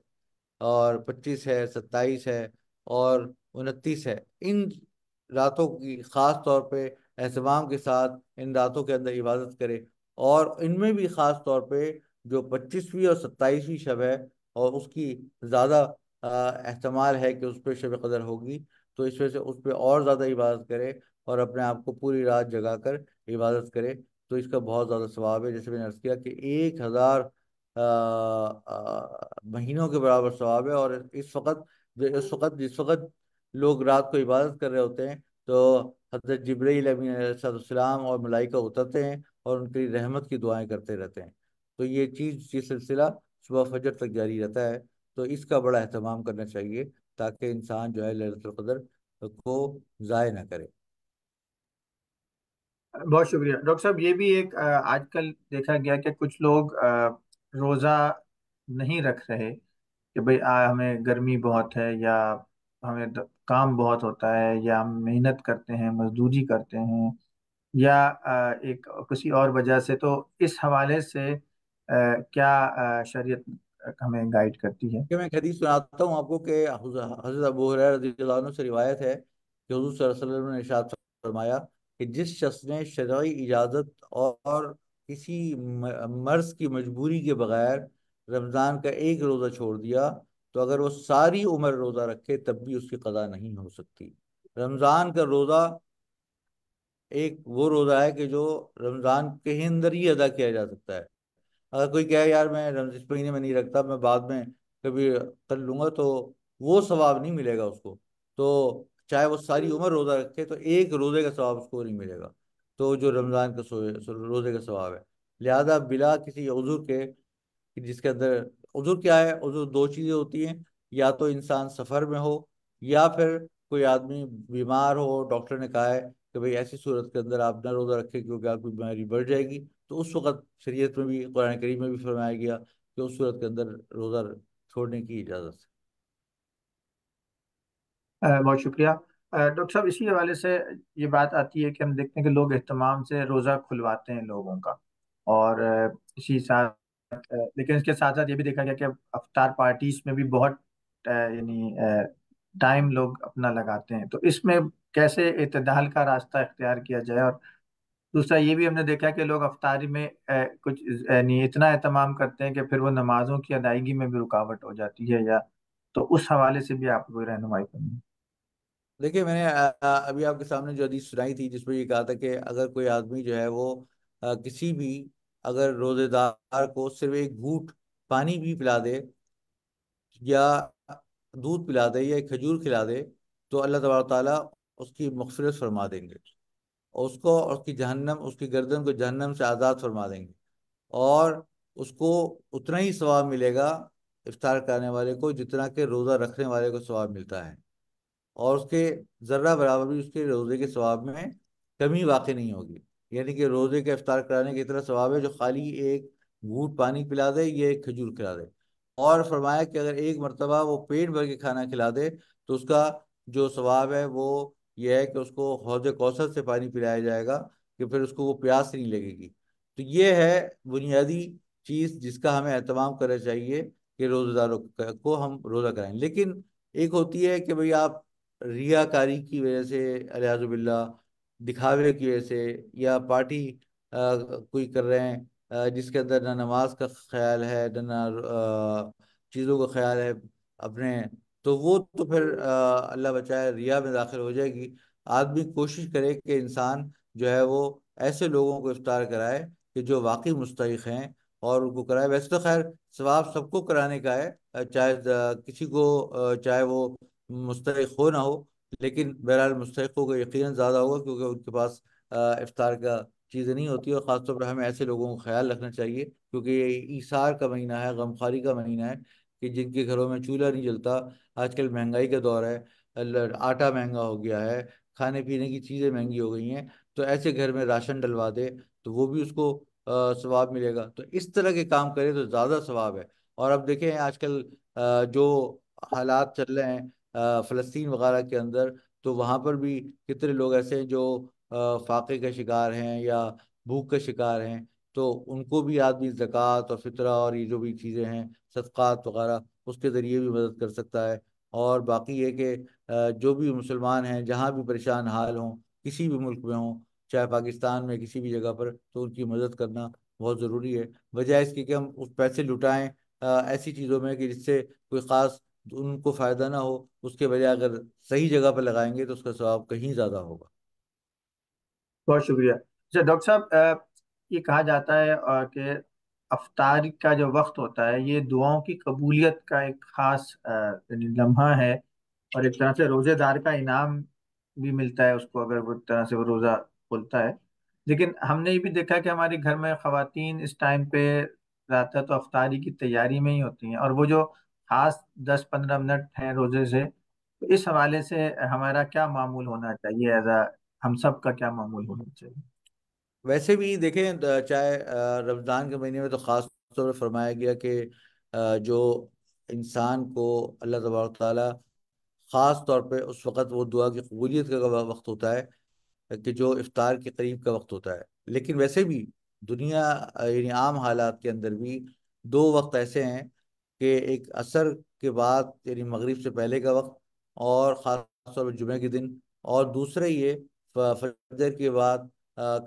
और पच्चीस है, सत्ताईस है और उनतीस है, इन रातों की ख़ास तौर पे एहतमाम के साथ इन रातों के अंदर इबादत करे, और इनमें भी ख़ास तौर पे जो पच्चीसवीं और सत्ताईसवीं शब है और उसकी ज़्यादा एहतमाल है कि उस पर शब क़दर होगी, तो इस वजह से उस पर और ज़्यादा इबादत करे और अपने आप को पूरी रात जगा कर इबादत करे, तो इसका बहुत ज़्यादा सवाब है। जैसे मैंने अर्ज़ किया कि एक हज़ार महीनों के बराबर सवाब है, और इस वक्त इस वक्त जिस वक्त लोग रात को इबादत कर रहे होते हैं तो हज़रत जिब्रील अमीन अलैहिस्सलाम और मलाइका उतरते हैं और उनकी रहमत की दुआएं करते रहते हैं, तो ये चीज़ ये सिलसिला सुबह फजर तक जारी रहता है। तो इसका बड़ा अहतमाम करना चाहिए ताकि इंसान जो है लैलतुल क़द्र को ज़ाया ना करे। बहुत शुक्रिया डॉक्टर साहब। ये भी एक आजकल देखा गया कि कुछ लोग रोज़ा नहीं रख रहे कि भाई हमें गर्मी बहुत है या हमें काम बहुत होता है या हम मेहनत करते हैं, मजदूरी करते हैं या एक किसी और वजह से, तो इस हवाले से क्या शरीयत हमें गाइड करती है? कि मैं हदीस सुनाता हूँ आपको कि हज़रत अबू हुरैरा रज़ियल्लाहु अन्हु से रिवायत है कि हुज़ूर सल्लल्लाहु अलैहि वसल्लम ने इरशाद फरमाया कि जिस शख्स ने शरई इजाज़त और किसी मर्ज़ की मजबूरी के बगैर रमज़ान का एक रोज़ा छोड़ दिया तो अगर वो सारी उम्र रोज़ा रखे तब भी उसकी क़ज़ा नहीं हो सकती। रमज़ान का रोज़ा एक वो रोज़ा है कि जो रमज़ान के अंदर ही अदा किया जा सकता है। अगर कोई कहे यार मैं इस महीने में नहीं रखता, मैं बाद में कभी कर लूँगा, तो वो सवाब नहीं मिलेगा उसको। तो चाहे वो सारी उम्र रोज़ा रखे तो एक रोज़े का सवाब उसको नहीं मिलेगा, तो जो रमज़ान का रोज़े का सवाब है। लिहाजा बिला किसी उज़ुर के, जिसके अंदर उज़ुर क्या है, उज़ुर दो चीज़ें होती हैं, या तो इंसान सफ़र में हो या फिर कोई आदमी बीमार हो, डॉक्टर ने कहा है कि भाई ऐसी सूरत के अंदर आप ना रोज़ा रखें क्योंकि आपकी बीमारी बढ़ जाएगी, तो उस वक़्त शरीयत में भी कुरान करीम में भी फरमाया गया कि उस सूरत के अंदर रोज़ा छोड़ने की इजाज़त है। बहुत शुक्रिया डॉक्टर साहब। इसी हवाले से ये बात आती है कि हम देखते हैं कि लोग एहतमाम से रोज़ा खुलवाते हैं लोगों का, और इसी साथ लेकिन इसके साथ साथ ये भी देखा गया कि अफ्तार पार्टीज में भी बहुत यानी टाइम लोग अपना लगाते हैं, तो इसमें कैसे इतदाल का रास्ता इख्तियार किया जाए? और दूसरा ये भी हमने देखा कि लोग अफ्तारी में कुछ यानी इतना एहतमाम करते हैं कि फिर वो नमाजों की अदायगी में भी रुकावट हो जाती है, या तो उस हवाले से भी आपको कोई रहनुमाई करनी है? देखिए मैंने अभी आपके सामने जो हदीस सुनाई थी जिसमें ये कहा था कि अगर कोई आदमी जो है वो किसी भी अगर रोज़ेदार को सिर्फ एक घूंट पानी भी पिला दे या दूध पिला दे या खजूर खिला दे तो अल्लाह तबारक तआला उसकी मग़फ़िरत फरमा देंगे, और उसको उसकी जहन्नम उसकी गर्दन को जहन्नम से आज़ाद फरमा देंगे, और उसको उतना ही सवाब मिलेगा इफ्तार करने वाले को जितना के रोज़ा रखने वाले को सवाब मिलता है, और उसके ज़र्रा बराबर भी उसके रोज़े के सवाब में कमी वाक़ई नहीं होगी। यानी कि रोज़े का इफ्तार कराने के इतना सवाब है जो खाली एक घूंट पानी पिला दे या एक खजूर खिला दे, और फरमाया कि अगर एक मरतबा वो पेट भर के खाना खिला दे तो उसका जो सवाब है वो ये है कि उसको हौज कौसर से पानी पिलाया जाएगा कि फिर उसको वो प्यास नहीं लगेगी। तो ये है बुनियादी चीज़ जिसका हमें एहतमाम करना चाहिए कि रोज़ेदारों को हम रोज़ा कराएं। लेकिन एक होती है कि भाई आप रियाकारी की वजह से, अलियाज़ुबिल्ला दिखावे की वजह से, या पार्टी आ, कोई कर रहे हैं जिसके अंदर ना नमाज का ख्याल है ना चीज़ों का ख्याल है अपने, तो वो तो फिर अल्लाह बचाए रिया में दाखिल हो जाएगी। आदमी कोशिश करे कि इंसान जो है वो ऐसे लोगों को इफ्तार कराए कि जो वाकई मुस्तहिक़ हैं और उनको कराए। वैसे तो खैर सवाब सबको कराने का है, चाहे किसी को चाहे वो मुस्तहिक़ हो ना हो, लेकिन बहरहाल मुस्तहिक़ों को यकीनन ज़्यादा होगा क्योंकि उनके पास इफ्तार का चीज़ें नहीं होती। और ख़ासतौर पर हमें ऐसे लोगों का ख्याल रखना चाहिए क्योंकि ये ईसार का महीना है, गमखारी का महीना है कि जिनके घरों में चूल्हा नहीं जलता। आजकल महंगाई का दौर है, आटा महंगा हो गया है, खाने पीने की चीज़ें महंगी हो गई हैं, तो ऐसे घर में राशन डलवा दे तो वो भी उसको सवाब मिलेगा। तो इस तरह के काम करें तो ज़्यादा सवाब है। और अब देखें आजकल आ, जो हालात चल रहे हैं फ़लस्तीन वगैरह के अंदर, तो वहाँ पर भी कितने लोग ऐसे हैं जो आ, फाके का शिकार हैं या भूख का शिकार हैं, तो उनको भी आदमी ज़कात और फितरा और ये जो भी चीज़ें हैं सदक़ात वगैरह उसके ज़रिए भी मदद कर सकता है। और बाकी ये कि जो भी मुसलमान हैं जहाँ भी परेशान हाल हों, किसी भी मुल्क में हों, चाहे पाकिस्तान में किसी भी जगह पर, तो उनकी मदद करना बहुत ज़रूरी है। बजाय इसके कि हम उस पैसे लुटाएं ऐसी चीज़ों में कि जिससे कोई ख़ास उनको फ़ायदा ना हो, उसके बजाय अगर सही जगह पर लगाएंगे तो उसका सवाब कहीं ज़्यादा होगा। बहुत शुक्रिया। अच्छा डॉक्टर साहब, ये कहा जाता है कि अफ्तार का जो वक्त होता है ये दुआओं की कबूलियत का एक ख़ास लम्हा है और एक तरह से रोज़ेदार का इनाम भी मिलता है उसको अगर वो तरह से वो रोज़ा खुलता है। लेकिन हमने ये भी देखा कि हमारे घर में ख़वातीन इस टाइम पे ज़्यादातर तो अफ्तारी की तैयारी में ही होती हैं और वो जो खास दस पंद्रह मिनट हैं रोज़े से, तो इस हवाले से हमारा क्या मामूल होना चाहिए, ऐसा हम सब का क्या मामूल होना चाहिए? वैसे भी देखें चाहे रमज़ान के महीने में तो ख़ास तौर पर फरमाया गया कि जो इंसान को अल्लाह तबारक ताला ख़ास तौर पे उस वक़्त वो दुआ की कबूलियत का वक्त होता है कि जो इफ्तार के करीब का वक्त होता है। लेकिन वैसे भी दुनिया यानी आम हालात के अंदर भी दो वक्त ऐसे हैं कि एक असर के बाद यानी मगरिब से पहले का वक्त और ख़ास तौर पर जुमे के दिन, और दूसरा ये फजर के बाद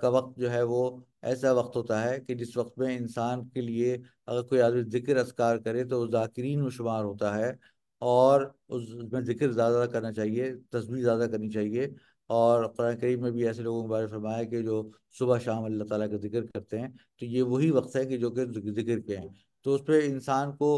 का वक्त जो है वो ऐसा वक्त होता है कि जिस वक्त में इंसान के लिए अगर कोई आदमी ज़िक्र अस्कार करे तो ज़ाकिरीन में शुमार होता है और उसमें जिक्र ज़्यादा करना चाहिए, तस्बीह ज़्यादा करनी चाहिए। और कुरान करीम में भी ऐसे लोगों के बारे में फरमाया कि जो सुबह शाम अल्लाह ताला का जिक्र करते हैं, तो ये वही वक्त है कि जो कि जिक्र के हैं। तो उस पर इंसान को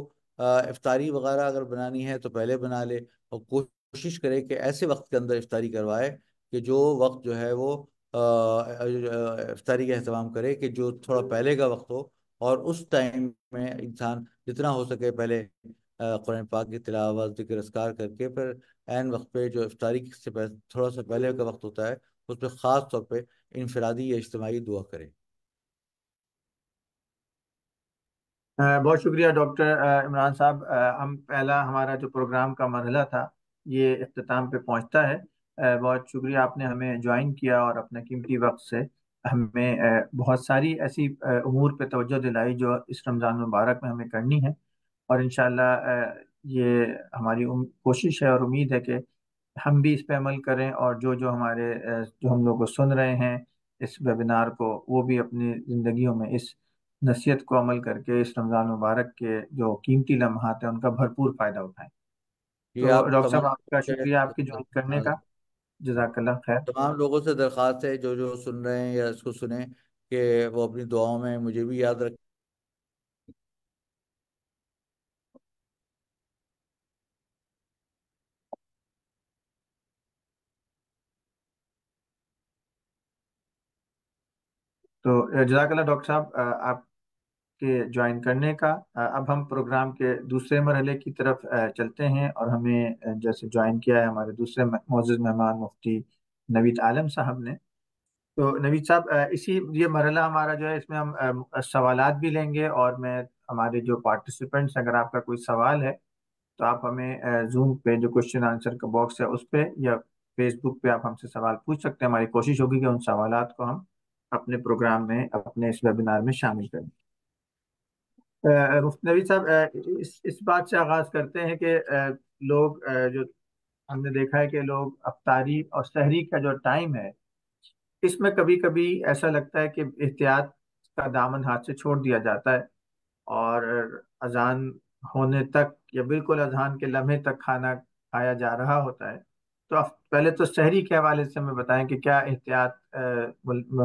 इफ्तारी वगैरह अगर बनानी है तो पहले बना ले और कोशिश करे कि ऐसे वक्त के अंदर इफ्तारी करवाए कि जो वक्त जो है वो इफ्तारी का अहतमाम करे कि जो थोड़ा पहले का वक्त हो, और उस टाइम में इंसान जितना हो सके पहले कुरान पाक की तिलावत जिक्र अस्कार करके फिर ऐन वक्त पे जो इफ्तारी से थोड़ा सा पहले का वक्त होता है उस पर ख़ास तौर पे इनफरादी या इज्तिमाई दुआ करें। बहुत शुक्रिया डॉक्टर इमरान साहब। हम पहला हमारा जो प्रोग्राम का मरहला था ये इख्तिताम पे पहुंचता है। बहुत शुक्रिया आपने हमें ज्वाइन किया और अपने कीमती वक्त से हमें बहुत सारी ऐसी उमूर पे तवज्जो दिलाई जो इस रमज़ान मुबारक में हमें करनी है, और इंशाल्लाह ये हमारी कोशिश है और उम्मीद है कि हम भी इस पे अमल करें और जो जो हमारे जो हम लोग को सुन रहे हैं इस वेबिनार को वो भी अपनी ज़िंदगियों में इस नसीहत को अमल करके इस रमज़ान मुबारक के जो कीमती लम्हात हैं उनका भरपूर फ़ायदा उठाएँ। तो डॉक्टर साहब आपका शुक्रिया आपकी ज्वाइन करने का, जज़ाकल्लाह खैर। तमाम लोगों से दरख्वास्त है जो जो सुन रहे हैं या इसको सुने कि वो अपनी दुआओं में मुझे भी याद रखें। तो जज़ाकल्लाह डॉक्टर साहब आपके ज्वाइन करने का। अब हम प्रोग्राम के दूसरे मरहले की तरफ चलते हैं और हमें जैसे ज्वाइन किया है हमारे दूसरे मौजूद मेहमान मुफ्ती नवीद आलम साहब ने। तो नवीद साहब इसी ये मरहला हमारा जो है इसमें हम सवालात भी लेंगे और मैं हमारे जो पार्टिसिपेंट्स, अगर आपका कोई सवाल है तो आप हमें जूम पे जो क्वेश्चन आंसर का बॉक्स है उस पे या फेसबुक पे आप हमसे सवाल पूछ सकते हैं। हमारी कोशिश होगी कि उन सवालात को हम अपने प्रोग्राम में, अपने इस वेबिनार में शामिल करें। नवीद साहब, इस इस बात से आगाज़ करते हैं कि लोग, जो हमने देखा है कि लोग अफ्तारी और सहरी का जो टाइम है इसमें कभी कभी ऐसा लगता है कि एहतियात का दामन हाथ से छोड़ दिया जाता है और अजान होने तक या बिल्कुल अजान के लम्हे तक खाना खाया जा रहा होता है। तो पहले तो सहरी के हवाले से हमें बताएं कि क्या एहतियात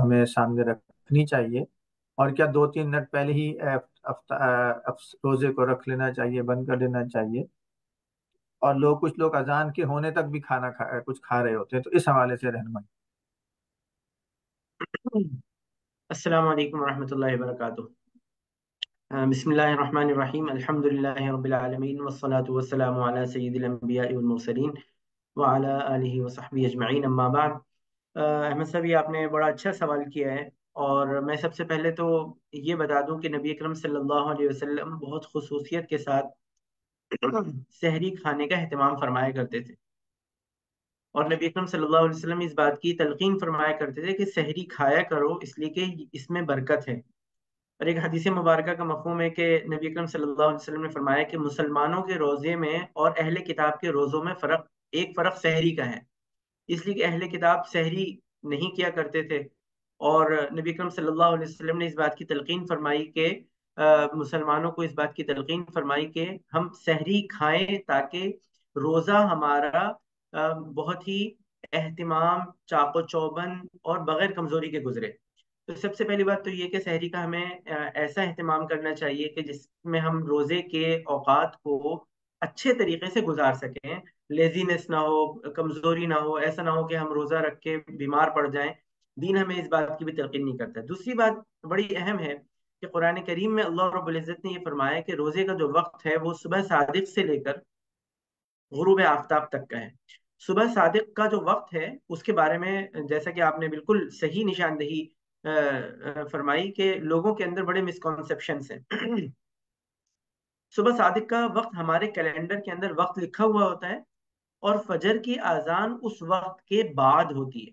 हमें सामने रखनी चाहिए और क्या दो तीन मिनट पहले ही रोजे को रख लेना चाहिए, बंद कर लेना चाहिए? और लोग, कुछ लोग अजान के होने तक भी खाना खा कुछ खा रहे होते हैं, तो इस हवाले से रहनुमाई। अस्सलाम वालेकुम रहमतुल्लाहि व बरकातहू। बिस्मिल्लाहिर्रहमानिर्रहीम, अल्हम्दुलिल्लाहि रब्बिल आलमीन, वस्सलातु वस्सलामु अला सय्यिदिल अंबियाइ वल मुरसलीन व अला आलिहि व सहबिहि अजमईन, अम्मा बाद। अहमद साहब, ये आपने बड़ा अच्छा सवाल किया है और मैं सबसे पहले तो ये बता दूं कि नबी अकरम सल्लल्लाहु अलैहि वसल्लम बहुत खुसूसियत के साथ सहरी खाने का अहतमाम फरमाया करते थे और नबी अकरम सल्लल्लाहु अलैहि वसल्लम इस बात की तलकीन फरमाया करते थे कि सहरी खाया करो, इसलिए कि इसमें बरकत है। और एक हदीस मुबारक का मफहूम है कि नबी अकरम सल्लल्लाहु अलैहि वसल्लम ने फरमाया कि मुसलमानों के रोज़े में और अहले किताब के रोज़ों में फ़र्क, एक फ़र्क सहरी का है, इसलिए कि अहले किताब सहरी नहीं किया करते थे और नबी अकरम सल्लल्लाहु अलैहि वसल्लम ने इस बात की तलकीन फरमाई कि मुसलमानों को इस बात की तलकीन फरमाई कि हम सहरी खाएं ताकि रोज़ा हमारा आ, बहुत ही एहतिमाम, चाको चौबंद और बग़ैर कमज़ोरी के गुजरे। तो सबसे पहली बात तो ये कि सहरी का हमें ऐसा एहतिमाम करना चाहिए कि जिसमें हम रोज़े के औकात को अच्छे तरीके से गुजार सकें, लेजीनेस ना हो, कमज़ोरी ना हो, ऐसा ना हो कि हम रोज़ा रख के बीमार पड़ जाएं। दीन हमें इस बात की भी तलकीन नहीं करता है। दूसरी बात बड़ी अहम है कि कुरान करीम में अल्लाह रब्बुल इज़्ज़त ने यह फरमाया कि रोज़े का जो वक्त है वो सुबह सादिक से लेकर गुरूब आफ्ताब तक का है। सुबह सादिक का जो वक्त है उसके बारे में, जैसा कि आपने बिल्कुल सही निशानदेही फरमाई कि लोगों के अंदर बड़े मिसकॉन्सेप्शंस हैं। सुबह सादिक का वक्त हमारे कैलेंडर के अंदर वक्त लिखा हुआ होता है और फजर की आज़ान उस वक्त के बाद होती है।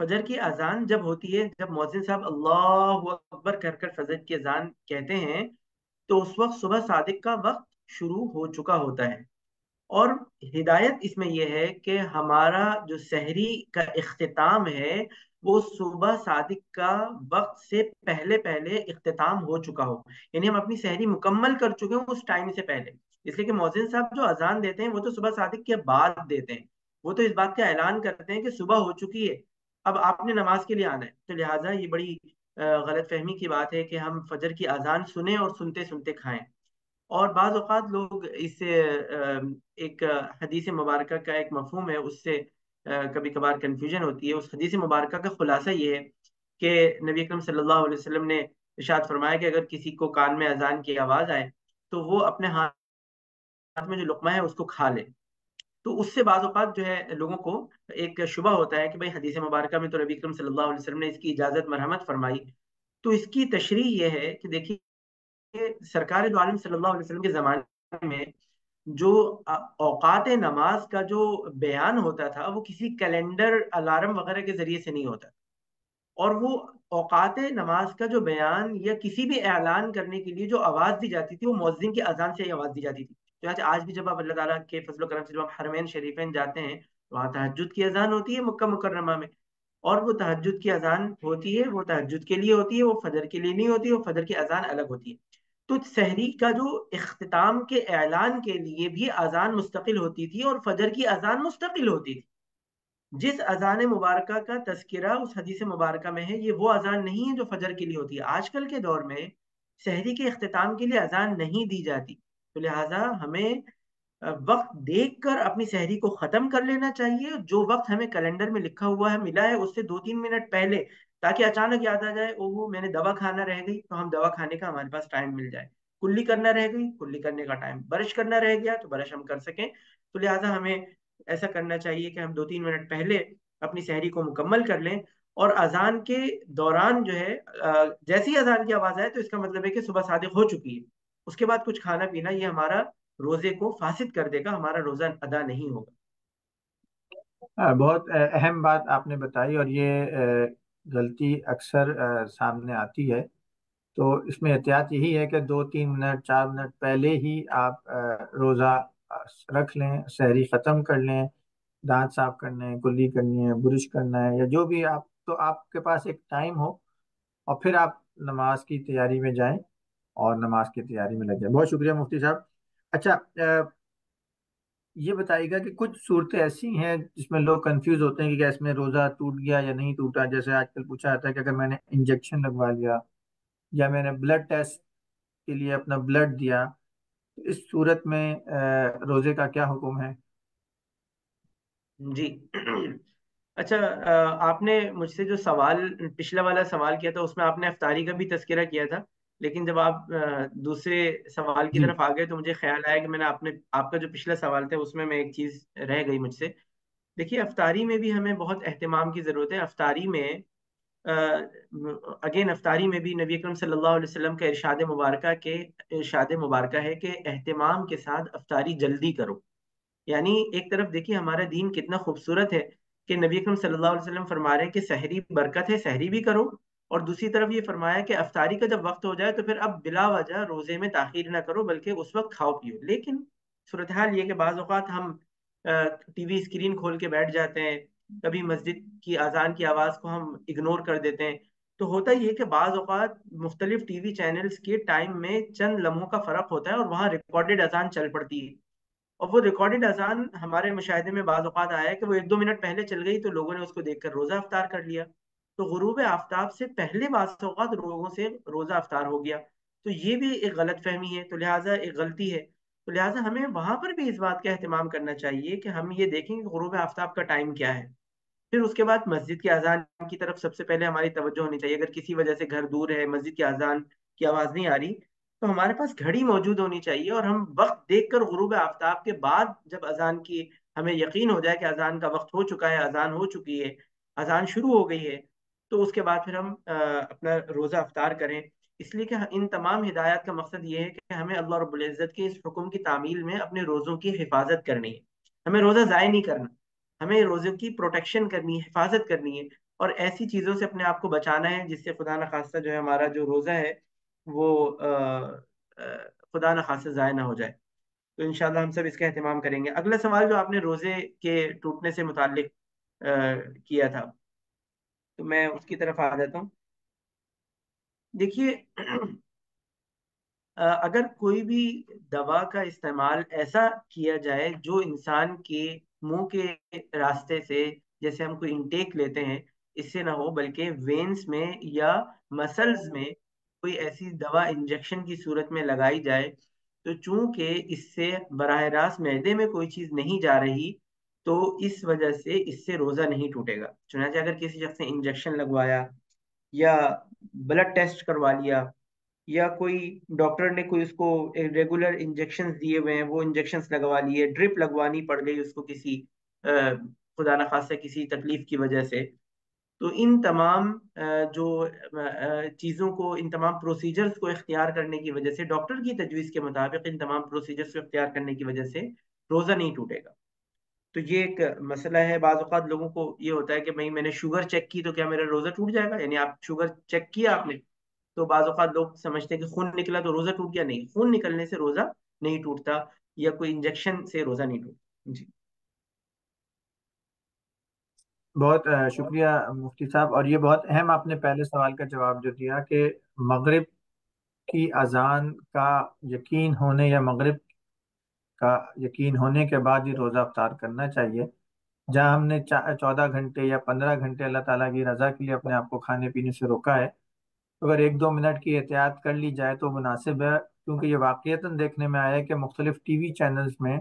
फजर की अजान जब होती है, जब मौज़िन साहब अल्लाहू अकबर कहकर फजर की अजान कहते हैं, तो उस वक्त सुबह सादिक का वक्त शुरू हो चुका होता है। और हिदायत इसमें यह है कि हमारा जो सहरी का इख्तिताम है वो सुबह सादिक का वक्त से पहले पहले इख्तिताम हो चुका हो, यानी हम अपनी सहरी मुकम्मल कर चुके हों उस टाइम से पहले। इसलिए कि मौज़िन साहब जो अजान देते हैं वो तो सुबह सादिक के बाद देते हैं, वो तो इस बात का ऐलान करते हैं कि सुबह हो चुकी है, अब आपने नमाज के लिए आना है। तो लिहाजा ये बड़ी गलत फहमी की बात है कि हम फजर की अजान सुने और सुनते सुनते खाएं। और बाज़ औक़ात लोग इससे, एक हदीस मुबारक का एक मफहूम है, उससे कभी कभार कन्फ्यूजन होती है। उस हदीस मुबारक का खुलासा ये है कि नबी अकरम सल्लल्लाहु अलैहि वसल्लम ने इरशाद फरमाया कि अगर किसी को कान में अजान की आवाज़ आए तो वो अपने हाथ में जो लुकमा है उसको खा ले। तो उससे बाज़ औक़ात जो है लोगों को एक शुबा होता है कि भाई हदीस मुबारक में तो नबी अकरम सल्लल्लाहु अलैहि वसल्लम ने इसकी इजाज़त मरहमत फरमाई। तो इसकी तशरीह यह है कि देखिए, सरकार दो आलम सल्लल्लाहु अलैहि वसल्लम के ज़माने में जो औक़ात नमाज का जो बयान होता था वो किसी कैलेंडर, अलार्म वगैरह के ज़रिए से नहीं होता, और वो औक़ात नमाज का जो बयान या किसी भी ऐलान करने के लिए जो आवाज़ दी जाती थी वो मुअज्जिन की अजान से ही आवाज़ दी जाती थी। तो आज आज भी जब आप अल्लाह ताला के फजल करम से जब आप हरमैन शरीफैन जाते हैं, वहाँ तहज्जुद की अजान होती है मक्का मुकर्रमा में, और वो तहज्जुद की अजान होती है वो तहज्जुद के लिए होती है, वो फजर के लिए नहीं होती, वो फजर की अजान अलग होती है। तो सहरी का जो इख्तिताम के ऐलान के लिए भी अजान मुस्तकिल होती थी और फजर की अजान मुस्तकिल होती थी। जिस अजान मुबारक का तस्करा उस हदीस मुबारक में है, ये वो अजान नहीं है जो फजर के लिए होती है। आजकल के दौर में सहरी के इख्तिताम के लिए अजान नहीं दी जाती, तो लिहाजा हमें वक्त देखकर अपनी सहरी को ख़त्म कर लेना चाहिए। जो वक्त हमें कैलेंडर में लिखा हुआ है, मिला है, उससे दो तीन मिनट पहले, ताकि अचानक याद आ जाए, ओहो मैंने दवा खाना रह गई, तो हम दवा खाने का हमारे पास टाइम मिल जाए। कुल्ली करना रह गई, कुल्ली करने का टाइम, ब्रश करना रह गया तो ब्रश हम कर सकें। तो लिहाजा हमें ऐसा करना चाहिए कि हम दो तीन मिनट पहले अपनी सहरी को मुकम्मल कर लें। और अजान के दौरान जो है जैसी अजान की आवाज़ आए तो इसका मतलब है कि सुबह सादिक हो चुकी है। उसके बाद कुछ खाना पीना ये हमारा रोजे को फासिद कर देगा, हमारा रोजा अदा नहीं होगा। बहुत अहम बात आपने बताई और ये गलती अक्सर सामने आती है, तो इसमें एहतियात यही है कि दो तीन मिनट चार मिनट पहले ही आप रोज़ा रख लें, सहरी ख़त्म कर लें, दांत साफ करने हैं, कुल्ली करनी है, बुरुश करना है या जो भी आप, तो आपके पास एक टाइम हो और फिर आप नमाज की तैयारी में जाएं और नमाज की तैयारी में लग जाएं। बहुत शुक्रिया मुफ्ती साहब। अच्छा ये बताइएगा कि कुछ सूरतें ऐसी हैं जिसमें लोग कंफ्यूज होते हैं कि क्या इसमें रोज़ा टूट गया या नहीं टूटा। जैसे आजकल पूछा जाता है कि अगर मैंने इंजेक्शन लगवा लिया या मैंने ब्लड टेस्ट के लिए अपना ब्लड दिया, तो इस सूरत में रोज़े का क्या हुक्म है? जी अच्छा, आपने मुझसे जो सवाल पिछला वाला सवाल किया था उसमें आपने अफ्तारी का भी तस्करा किया था, लेकिन जब आप दूसरे सवाल की तरफ आ गए तो मुझे ख्याल आया कि मैंने आपने आपका जो पिछला सवाल था उसमें मैं एक चीज़ रह गई मुझसे। देखिए अफ्तारी में भी हमें बहुत अहतमाम की ज़रूरत है। अफ्तारी में अगेन अफ्तारी में भी नबी अकरम सल्लल्लाहु अलैहि वसल्लम का इरशाद मुबारक के इरशाद मुबारक है कि अहतमाम के साथ अफ्तारी जल्दी करो। यानी एक तरफ देखिए हमारा दीन कितना खूबसूरत है कि नबी अकरम सल्लल्लाहु अलैहि वसल्लम फरमा रहे हैं कि सहरी बरकत है, सहरी भी करो, और दूसरी तरफ ये फरमाया कि अफ्तारी का जब वक्त हो जाए तो फिर अब बिला वजह रोजे में ताखीर ना करो बल्कि उस वक्त खाओ पियो। लेकिन सूरत हाल ये कि बाज़ औक़ात हम टीवी स्क्रीन खोल के बैठ जाते हैं, कभी मस्जिद की अजान की आवाज़ को हम इग्नोर कर देते हैं, तो होता ये है कि बाज़ औक़ात मुख्तलिफ टी वी चैनल्स के टाइम में चंद लम्हों का फ़र्क होता है और वहाँ रिकॉर्डेड अजान चल पड़ती है, और वो रिकॉर्डेड अजान हमारे मुशाहिदे में बाज़ औक़ात आया है कि वो एक दो मिनट पहले चल गई तो लोगों ने उसको देखकर रोज़ा अफ्तार कर लिया, तो गुरूब आफ्ताब से पहले बाज़ औक़ात लोगों से रोज़ा अफ्तार हो गया, तो ये भी एक गलत फहमी है, तो लिहाजा एक गलती है। तो लिहाजा हमें वहाँ पर भी इस बात का अहतमाम करना चाहिए कि हम ये देखें कि गुरूब आफ्ताब का टाइम क्या है। फिर उसके बाद मस्जिद की अजान की तरफ सबसे पहले हमारी तवज्जो होनी चाहिए। अगर किसी वजह से घर दूर है, मस्जिद की अजान की आवाज़ नहीं आ रही, तो हमारे पास घड़ी मौजूद होनी चाहिए और हम वक्त देखकर गुरूब आफ्ताब के बाद जब अजान की हमें यकीन हो जाए कि अजान का वक्त हो चुका है, अजान हो चुकी है, अजान शुरू हो गई है, तो उसके बाद फिर हम आ, अपना रोज़ा अफ्तार करें। इसलिए कि इन तमाम हिदायत का मकसद ये है कि हमें अल्लाह रब्बुल इज़्ज़त के इस हुक्म की तामील में अपने रोज़ों की हिफाजत करनी है, हमें रोज़ा ज़ाय नहीं करना, हमें रोज़े की प्रोटेक्शन करनी है, हिफाजत करनी है और ऐसी चीज़ों से अपने आप को बचाना है जिससे खुदा न खास्ता जो है हमारा जो रोज़ा है वो खुदा न खासा ज़ाय ना हो जाए। तो इंशाल्लाह हम सब इसका अहतमाम करेंगे। अगला सवाल जो आपने रोज़े के टूटने से मुताल्लिक किया था तो मैं उसकी तरफ आ जाता हूँ। देखिए अगर कोई भी दवा का इस्तेमाल ऐसा किया जाए जो इंसान के मुंह के रास्ते से, जैसे हम कोई इंटेक लेते हैं, इससे ना हो बल्कि वेंस में या मसल्स में कोई ऐसी दवा इंजेक्शन की सूरत में लगाई जाए, तो चूंकि इससे बराह रास्त मैदे में कोई चीज़ नहीं जा रही तो इस वजह से इससे रोज़ा नहीं टूटेगा। चुनांचे अगर किसी शख्स ने इंजेक्शन लगवाया या ब्लड टेस्ट करवा लिया या कोई डॉक्टर ने कोई उसको रेगुलर इंजेक्शन दिए हुए हैं वो इंजेक्शन लगवा लिए, ड्रिप लगवानी पड़ गई उसको किसी खुदा न खास्ता किसी तकलीफ की वजह से, तो इन तमाम जो चीज़ों को, इन तमाम प्रोसीजर्स को इख्तियार करने की वजह से, डॉक्टर की तजवीज़ के मुताबिक इन तमाम प्रोसीजर्स को इख्तियार करने की वजह से रोज़ा नहीं टूटेगा। तो ये एक मसला है। बाज़ औक़ात लोगों को ये होता है कि भाई मैंने शुगर चेक की तो क्या मेरा रोज़ा टूट जाएगा, यानी आप शुगर चेक किया आपने, तो बाज़ औक़ात लोग समझते हैं कि खून निकला तो रोज़ा टूट गया। नहीं, खून निकलने से रोज़ा नहीं टूटता या कोई इंजेक्शन से रोज़ा नहीं टूटता। जी बहुत शुक्रिया मुफ्ती साहब। और ये बहुत अहम आपने पहले सवाल का जवाब जो दिया कि मगरिब की अजान का यकीन होने या मगरिब का यकीन होने के बाद ही रोज़ा अफ्तार करना चाहिए। जहाँ हमने चौदह घंटे या पंद्रह घंटे अल्लाह ताला की रज़ा के लिए अपने आप को खाने पीने से रोका है, तो अगर एक दो मिनट की एहतियात कर ली जाए तो मुनासिब है, क्योंकि ये वाक़ियतन देखने में आया है कि मुख्तलिफ़ टी वी चैनल्स में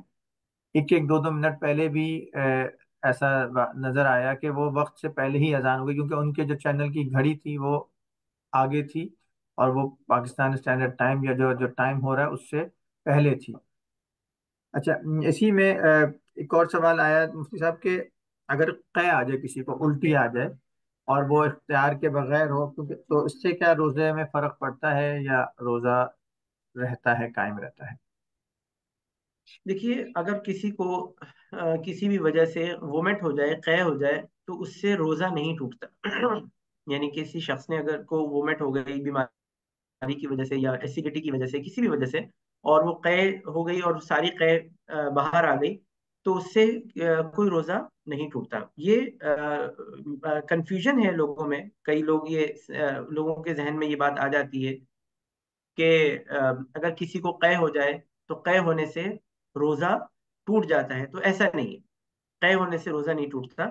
एक एक दो दो मिनट पहले भी ए, ऐसा नज़र आया कि वो वक्त से पहले ही अजान हो गई, क्योंकि उनके जो चैनल की घड़ी थी वो आगे थी और वो पाकिस्तान स्टैंडर्ड टाइम या जो जो टाइम हो रहा है उससे पहले थी। अच्छा इसी में एक और सवाल आया मुफ्ती साहब के अगर क़या आ जाए, किसी को उल्टी आ जाए और वो इख्तियार के बगैर हो, क्योंकि तो इससे क्या रोज़े में फ़र्क पड़ता है या रोज़ा रहता है, कायम रहता है? देखिए, अगर किसी को आ, किसी भी वजह से वोमिट हो जाए, क़य हो जाए, तो उससे रोज़ा नहीं टूटता। यानी किसी शख्स ने अगर को वोमिट हो गई बीमारी की वजह से या एसिडिटी की वजह से, किसी भी वजह से, और वो क़य हो गई और सारी क़य बाहर आ गई, तो उससे कोई रोज़ा नहीं टूटता। ये कंफ्यूजन है लोगों में, कई लोग ये आ, लोगों के जहन में ये बात आ जाती है कि अगर किसी को क़य हो जाए तो क़य होने से रोज़ा टूट जाता है, तो ऐसा नहीं है। क़य होने से रोज़ा नहीं टूटता।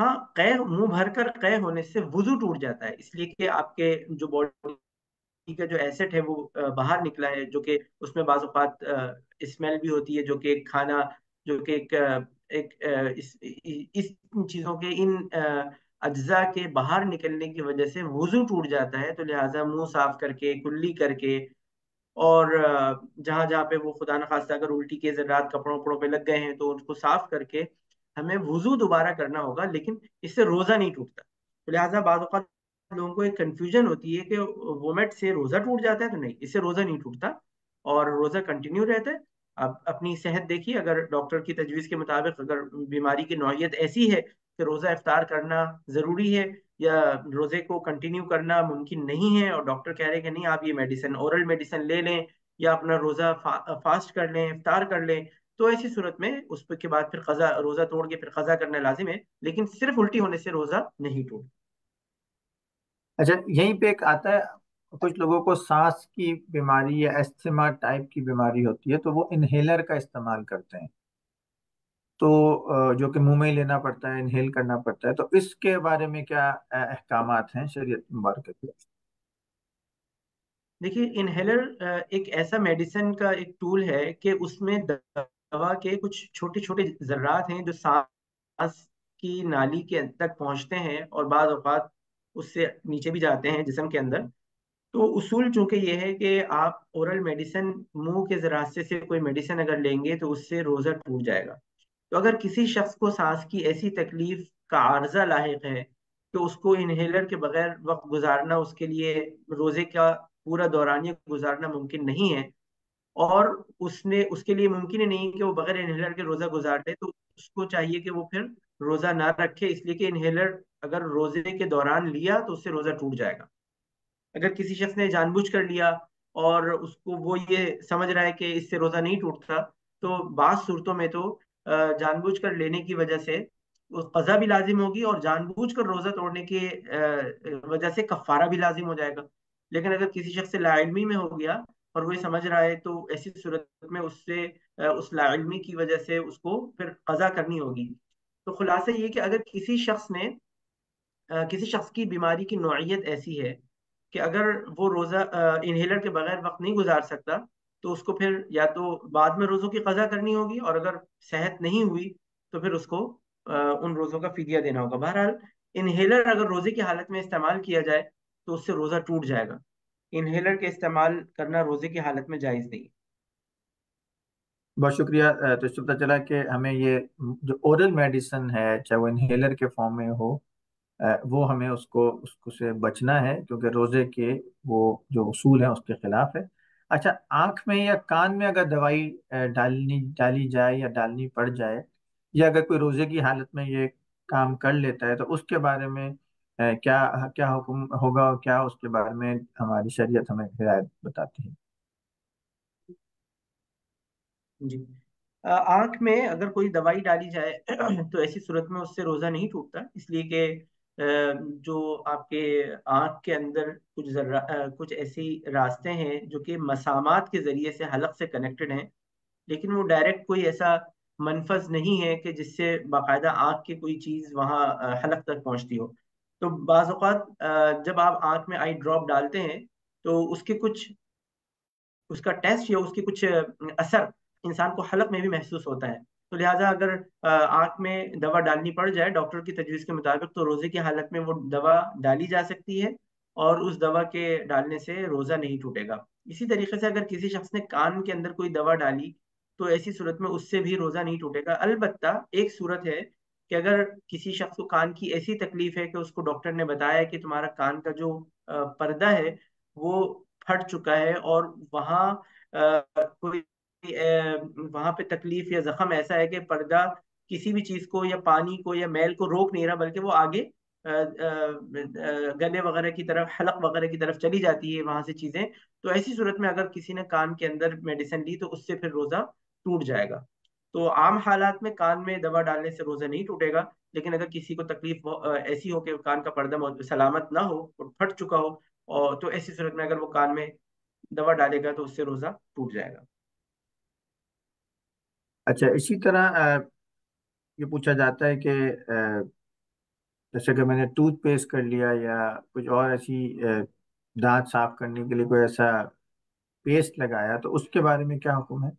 हाँ, क़य मुंह भर कर क़य होने से वुज़ू टूट जाता है, इसलिए कि आपके जो बॉडी का जो एसेट है वो बाहर निकला है, जो कि उसमें बाज़ औक़ात स्मेल भी होती है, जो कि खाना, जो कि एक, एक इस, इस चीज़ों के, इन अज्जा के बाहर निकलने की वजह से वुज़ू टूट जाता है। तो लिहाजा मुंह साफ करके, कुल्ली करके, और जहाँ जहाँ पे वो खुदा न खास्ता अगर उल्टी के ज़रात कपड़ों उपड़ों पे लग गए हैं तो उनको साफ करके हमें वुज़ू दोबारा करना होगा, लेकिन इससे रोज़ा नहीं टूटता। तो लिहाजा बाज़ औक़ात लोगों को एक कन्फ्यूजन होती है कि वोमिट से रोज़ा टूट जाता है, तो नहीं, इससे रोज़ा नहीं टूटता और रोज़ा कंटिन्यू रहता है। आप अपनी सेहत देखिए, अगर डॉक्टर की तजवीज़ के मुताबिक अगर बीमारी की नौयत ऐसी है कि रोज़ा इफ्तार करना ज़रूरी है या रोज़े को कंटिन्यू करना मुमकिन नहीं है और डॉक्टर कह रहे हैं कि नहीं, आप ये मेडिसिन, औरल मेडिसिन ले लें या अपना रोज़ा फा, फास्ट कर लें, इफ्तार कर लें, तो ऐसी सूरत में उस के बाद फिर क़ज़ा, रोज़ा तोड़ के फिर क़ज़ा करना लाजिम है, लेकिन सिर्फ उल्टी होने से रोज़ा नहीं टूट। अच्छा, यहीं पर एक आता है, कुछ लोगों को सांस की बीमारी या अस्थमा टाइप की बीमारी होती है तो वो इन्हेलर का इस्तेमाल करते हैं, तो जो कि मुंह में ही लेना पड़ता है, इन्हेल करना पड़ता है, तो इसके बारे में क्या अहकामात हैं शरीयत मुबारक के? देखिए, इन्हेलर एक ऐसा मेडिसिन का एक टूल है कि उसमें दवा के कुछ छोटे छोटे ज़र्रात हैं जो सांस की नाली के तक पहुँचते हैं और बाज़ औक़ात उससे नीचे भी जाते हैं जिस्म के अंदर। तो उसूल चूँकि ये है कि आप औरल मेडिसिन, मुंह के ज़रास्ते से कोई मेडिसिन अगर लेंगे तो उससे रोज़ा टूट जाएगा। तो अगर किसी शख्स को सांस की ऐसी तकलीफ का आर्जा लाहिक है तो उसको इन्हेलर के बगैर वक्त गुजारना, उसके लिए रोज़े का पूरा दौरानिया गुजारना मुमकिन नहीं है और उसने उसके लिए मुमकिन ही नहीं कि वो बगैर इन्हेलर के रोज़ा गुजार दे, तो उसको चाहिए कि वो फिर रोज़ा ना रखे, इसलिए कि इन्हेलर अगर रोज़े के दौरान लिया तो उससे रोज़ा टूट जाएगा। अगर किसी शख्स ने जानबूझ कर लिया और उसको वो ये समझ रहा है कि इससे रोज़ा नहीं टूटता, तो बाज़ सूरतों में तो जानबूझ कर लेने की वजह से क़ज़ा भी लाजिम होगी और जानबूझ कर रोज़ा तोड़ने की वजह से कफ़ारा भी लाजिम हो जाएगा। लेकिन अगर किसी शख्स से लाइलमी में हो गया और वो ये समझ रहा है, तो ऐसी सूरत में उससे उस लाइलमी की वजह से उसको फिर क़ज़ा करनी होगी। तो खुलासा ये कि अगर किसी शख्स ने किसी शख्स की बीमारी की नौयत ऐसी है कि अगर वो रोज़ा इन्हेलर के बगैर वक्त नहीं गुजार सकता, तो उसको फिर या तो बाद में रोज़ों की क़ज़ा करनी होगी और अगर सेहत नहीं हुई तो फिर उसको आ, उन रोज़ों का फ़िदिया देना होगा। बहरहाल, इन्हेलर अगर रोज़े की हालत में इस्तेमाल किया जाए तो उससे रोज़ा टूट जाएगा। इन्हेलर के इस्तेमाल करना रोज़े की हालत में जायज़ नहीं है। बहुत शुक्रिया। तो इससे पता चला कि हमें ये जो औरल मेडिसिन है, चाहे वो इन्हेलर के फॉर्म में हो, वो हमें उसको उसको से बचना है, क्योंकि रोज़े के वो जो उसूल है उसके ख़िलाफ़ है। अच्छा, आँख में या कान में अगर दवाई डालनी डाली जाए या डालनी पड़ जाए, या अगर कोई रोज़े की हालत में ये काम कर लेता है, तो उसके बारे में क्या क्या हुक्म होगा और क्या उसके बारे में हमारी शरीयत हमें हिदायत बताती है? जी, आँख में अगर कोई दवाई डाली जाए तो ऐसी सूरत में उससे रोज़ा नहीं टूटता, इसलिए कि जो आपके आँख के अंदर कुछ जर्रा कुछ ऐसी रास्ते हैं जो कि मसामात के ज़रिए से हलक से कनेक्टेड हैं, लेकिन वो डायरेक्ट कोई ऐसा मनफज नहीं है कि जिससे बाकायदा आँख के कोई चीज़ वहाँ हलक तक पहुँचती हो। तो बाज़ औक़ात जब आप आँख में आई ड्रॉप डालते हैं तो उसके कुछ उसका टेस्ट या उसके कुछ असर इंसान को हलक में भी महसूस होता है। तो लिहाजा अगर आँख में दवा डालनी पड़ जाए डॉक्टर की तजवीज़ के मुताबिक, तो रोज़े की हालत में वो दवा डाली जा सकती है और उस दवा के डालने से रोज़ा नहीं टूटेगा। इसी तरीके से अगर किसी शख्स ने कान के अंदर कोई दवा डाली तो ऐसी सूरत में उससे भी रोज़ा नहीं टूटेगा। अलबत्ता एक सूरत है कि अगर किसी शख्स को कान की ऐसी तकलीफ है कि उसको डॉक्टर ने बताया कि तुम्हारा कान का जो पर्दा है वो फट चुका है और वहाँ कोई वहाँ पे तकलीफ या जख्म ऐसा है कि पर्दा किसी भी चीज को या पानी को या मैल को रोक नहीं रहा, बल्कि वो आगे गले वगैरह की तरफ, हलक वगैरह की तरफ चली जाती है वहां से चीजें, तो ऐसी सूरत में अगर किसी ने कान के अंदर मेडिसिन ली तो उससे फिर रोजा टूट जाएगा। तो आम हालात में कान में दवा डालने से रोजा नहीं टूटेगा, लेकिन अगर किसी को तकलीफ ऐसी हो कि कान का पर्दा सलामत ना हो और फट चुका हो, और तो ऐसी सूरत में अगर वो कान में दवा डालेगा तो उससे रोजा टूट जाएगा। अच्छा, इसी तरह ये पूछा जाता है कि जैसे कि मैंने टूथ पेस्ट कर लिया या कुछ और ऐसी दांत साफ करने के लिए कोई ऐसा पेस्ट लगाया, तो उसके बारे में क्या हुक्म है?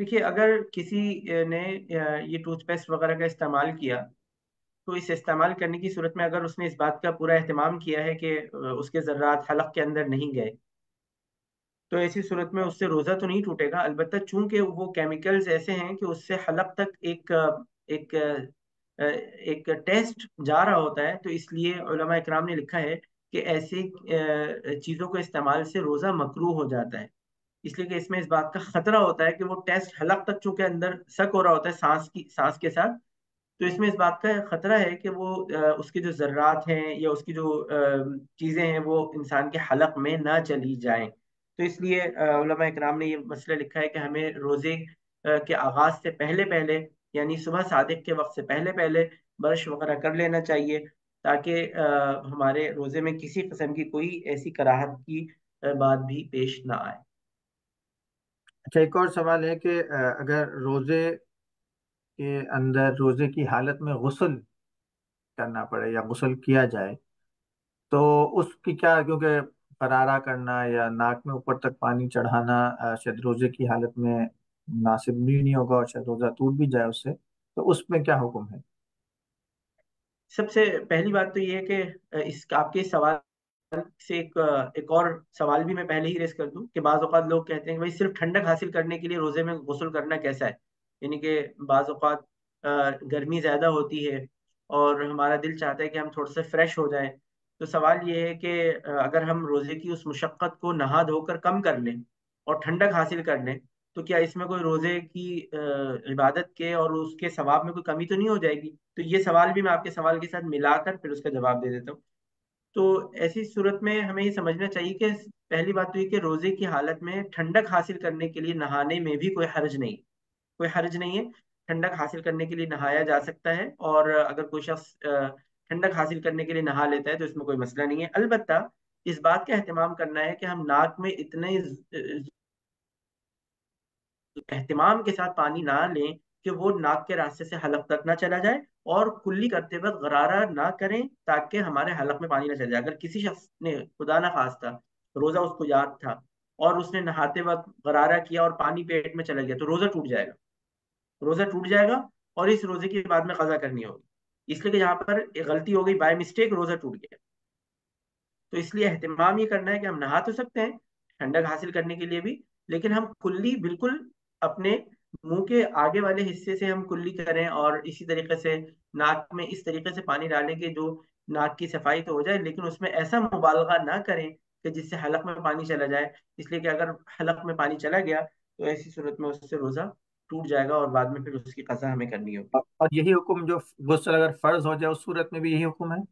देखिए, अगर किसी ने ये टूथपेस्ट वगैरह का इस्तेमाल किया तो इस इस्तेमाल करने की सूरत में अगर उसने इस बात का पूरा एहतमाम किया है कि उसके ज़र्रात हलक के अंदर नहीं गए, तो ऐसी सूरत में उससे रोज़ा तो नहीं टूटेगा। अलबत्ता चूंकि वो केमिकल्स ऐसे हैं कि उससे हलक तक एक एक एक टेस्ट जा रहा होता है, तो इसलिए उलमा इकराम ने लिखा है कि ऐसे चीज़ों के इस्तेमाल से रोज़ा मकरूह हो जाता है, इसलिए कि इसमें इस बात का खतरा होता है कि वो टेस्ट हलक तक चूंकि अंदर शक हो रहा होता है सांस की सांस के साथ, तो इसमें इस बात का खतरा है कि वो उसके जो ज़र्रात हैं या उसकी जो चीज़ें हैं वो इंसान के हलक में ना चली जाएं। तो इसलिए उलमा इकराम ने ये मसला लिखा है कि हमें रोज़े के आगाज़ से पहले पहले, यानी सुबह सादिक के वक्त से पहले पहले ब्रश वगैरह कर लेना चाहिए, ताकि हमारे रोज़े में किसी किस्म की कोई ऐसी कराहत की बात भी पेश ना आए। अच्छा, एक और सवाल है कि अगर रोज़े के अंदर रोज़े की हालत में गुस्ल करना पड़े या गुस्ल किया जाए तो उसकी क्या, क्योंकि फरारा करना या नाक में ऊपर तक पानी चढ़ाना शायद रोज़े की हालत में मुनासिब भी नहीं होगा और शायद रोज़ा टूट भी जाए उससे, तो उसमें क्या हुक्म है? सबसे पहली बात तो ये है कि इस आपके सवाल से एक एक और सवाल भी मैं पहले ही रेस कर दूं कि बाज़ औक़ात लोग कहते हैं कि भाई सिर्फ ठंडक हासिल करने के लिए रोज़े में गुस्ल करना कैसा है, यानी कि बाज़ औक़ात गर्मी ज़्यादा होती है और हमारा दिल चाहता है कि हम थोड़ा सा फ्रेश हो जाएं, तो सवाल ये है कि अगर हम रोज़े की उस मशक्क़त को नहा धोकर कम कर लें और ठंडक हासिल कर लें, तो क्या इसमें कोई रोज़े की इबादत के और उसके सवाब में कोई कमी तो नहीं हो जाएगी? तो ये सवाल भी मैं आपके सवाल के साथ मिलाकर फिर उसका जवाब दे देता हूँ। तो ऐसी सूरत में हमें ये समझना चाहिए कि पहली बात तो ये कि रोज़े की हालत में ठंडक हासिल करने के लिए नहाने में भी कोई हर्ज नहीं कोई हर्ज नहीं है। ठंडक हासिल करने के लिए नहाया जा सकता है, और अगर कोई शख्स ठंडक हासिल करने के लिए नहा लेता है तो इसमें कोई मसला नहीं है। अलबत्ता इस बात का अहतमाम करना है कि हम नाक में इतने अहतमाम के साथ पानी ना लें कि वो नाक के रास्ते से हलक तक ना चला जाए, और कुल्ली करते वक्त गरारा ना करें ताकि हमारे हलक में पानी ना चला जाए। अगर किसी शख्स ने खुदा ना खास्ता रोज़ा उसको याद था और उसने नहाते वक्त गरारा किया और पानी पेट में चला गया, तो रोज़ा टूट जाएगा रोज़ा टूट जाएगा और इस रोज़े की बाद में क़ज़ा करनी होगी, इसलिए कि यहाँ पर गलती हो गई, बाय मिस्टेक रोज़ा टूट गया। तो इसलिए अहतमाम ये करना है कि हम नहा तो सकते हैं ठंडक हासिल करने के लिए भी, लेकिन हम कुल्ली बिल्कुल अपने मुंह के आगे वाले हिस्से से हम कुल्ली करें, और इसी तरीके से नाक में इस तरीके से पानी डालें कि जो नाक की सफाई तो हो जाए, लेकिन उसमें ऐसा मुबालगा ना करें कि जिससे हलक में पानी चला जाए, इसलिए कि अगर हलक में पानी चला गया तो ऐसी सूरत में उससे रोज़ा टूट जाएगा और बाद में फिर उसकी क़ज़ा हमें करनी होगी। और यही हुक्म जो गुस्ल अगर फर्ज हो जाए उस सूरत में भी यही हुक्म है?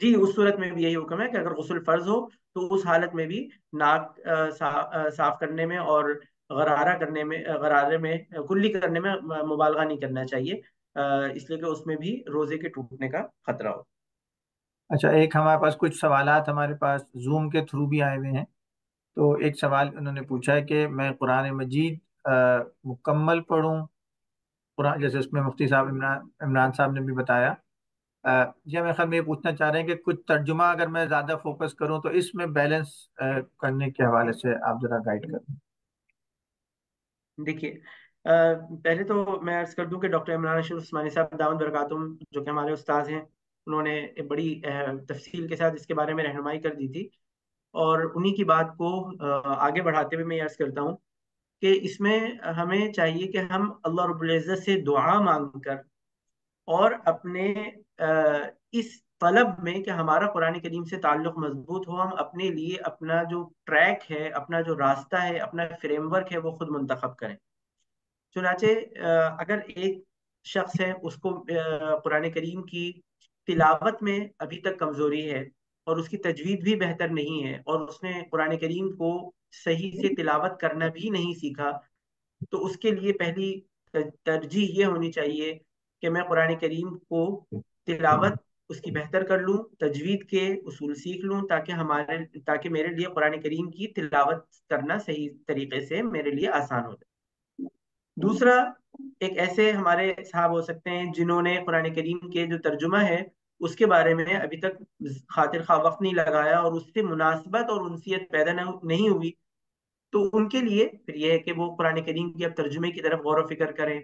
जी, उस सूरत में भी यही हुक्म है कि अगर गुस्ल फर्ज हो तो उस हालत में भी नाक सा, साफ करने में और गरारा करने में गरारे में कुल्ली करने में मुबालगा नहीं करना चाहिए, इसलिए कि उसमें भी रोज़े के टूटने का खतरा हो। अच्छा, एक हमारे पास कुछ सवालात हमारे पास जूम के थ्रू भी आए हुए हैं। तो एक सवाल उन्होंने पूछा है कि मैं कुरान मजीद मुकम्मल पढ़ूँ, कुरान जैसे इसमें मुफ्ती साहब इमरान इमरान साहब ने भी बताया, या मेरे ख्याल में ये पूछना चाह रहे हैं कि कुछ तर्जुमा अगर मैं ज़्यादा फोकस करूँ तो इसमें बैलेंस करने के हवाले से आप ज़रा गाइड करें। देखिए, पहले तो मैं अर्ज़ कर दूं कि डॉक्टर इमरान अशरफ उस्मानी साहब दामद बरकातुम जो कि हमारे उस्ताद हैं, उन्होंने बड़ी तफसील के साथ इसके बारे में रहनुमाई कर दी थी, और उन्हीं की बात को आगे बढ़ाते हुए मैं अर्ज़ करता हूं कि इसमें हमें चाहिए कि हम अल्लाह रब्बुल इज़्ज़त से दुआ मांग कर और अपने इस तलब में कि हमारा कुरान करीम से ताल्लुक मजबूत हो, हम अपने लिए अपना जो ट्रैक है, अपना जो रास्ता है, अपना फ्रेमवर्क है, वो खुद मुंतखब करें। चुनाचे अगर एक शख्स है उसको कुरान करीम की तिलावत में अभी तक कमज़ोरी है और उसकी तजवीद भी बेहतर नहीं है और उसने कुरान करीम को सही से तिलावत करना भी नहीं सीखा, तो उसके लिए पहली तरजीह ये होनी चाहिए कि मैं कुरान करीम को तिलावत उसकी बेहतर कर लूँ, तजवीद के उसूल सीख लूँ, ताकि हमारे ताकि मेरे लिए कुरान करीम की तिलावत करना सही तरीके से मेरे लिए आसान हो जाए। दूसरा, एक ऐसे हमारे साहब हो सकते हैं जिन्होंने कुरान करीम के जो तर्जुमा है उसके बारे में अभी तक खातिर खा वक्त नहीं लगाया और उससे मुनासबत और उनसियत पैदा नहीं हुई, तो उनके लिए फिर यह है कि वो कुरान करीम के अब तर्जुमे की तरफ गौर व फिक्र करें।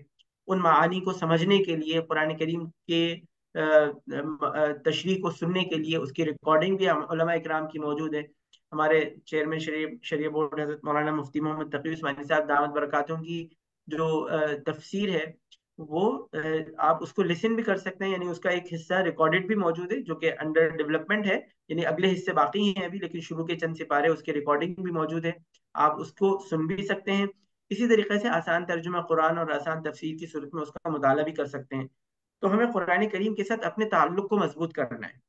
उन मानी को समझने के लिए, कुरान करीम के तशरीह को सुनने के लिए उसकी रिकॉर्डिंग भी उलमा इकराम की मौजूद है। हमारे चेयरमैन शरीय शरीय बोर्ड हजरत मौलाना मुफ्ती मोहम्मद तकी उस्मानी साहब दामद बरकातों की जो तफसीर है वो आप उसको लिसन भी कर सकते हैं, यानी उसका एक हिस्सा रिकॉर्डेड भी मौजूद है जो कि अंडर डेवलपमेंट है, यानी अगले हिस्से बाकी हैं अभी, लेकिन शुरू के चंद सिपारे उसके रिकॉर्डिंग भी मौजूद है, आप उसको सुन भी सकते हैं। इसी तरीके से आसान तर्जुमा कुरान और आसान तफसीर की सूरत में उसका मुताला भी कर सकते हैं। तो हमें कुरान करीम के साथ अपने ताल्लुक को मजबूत करना है।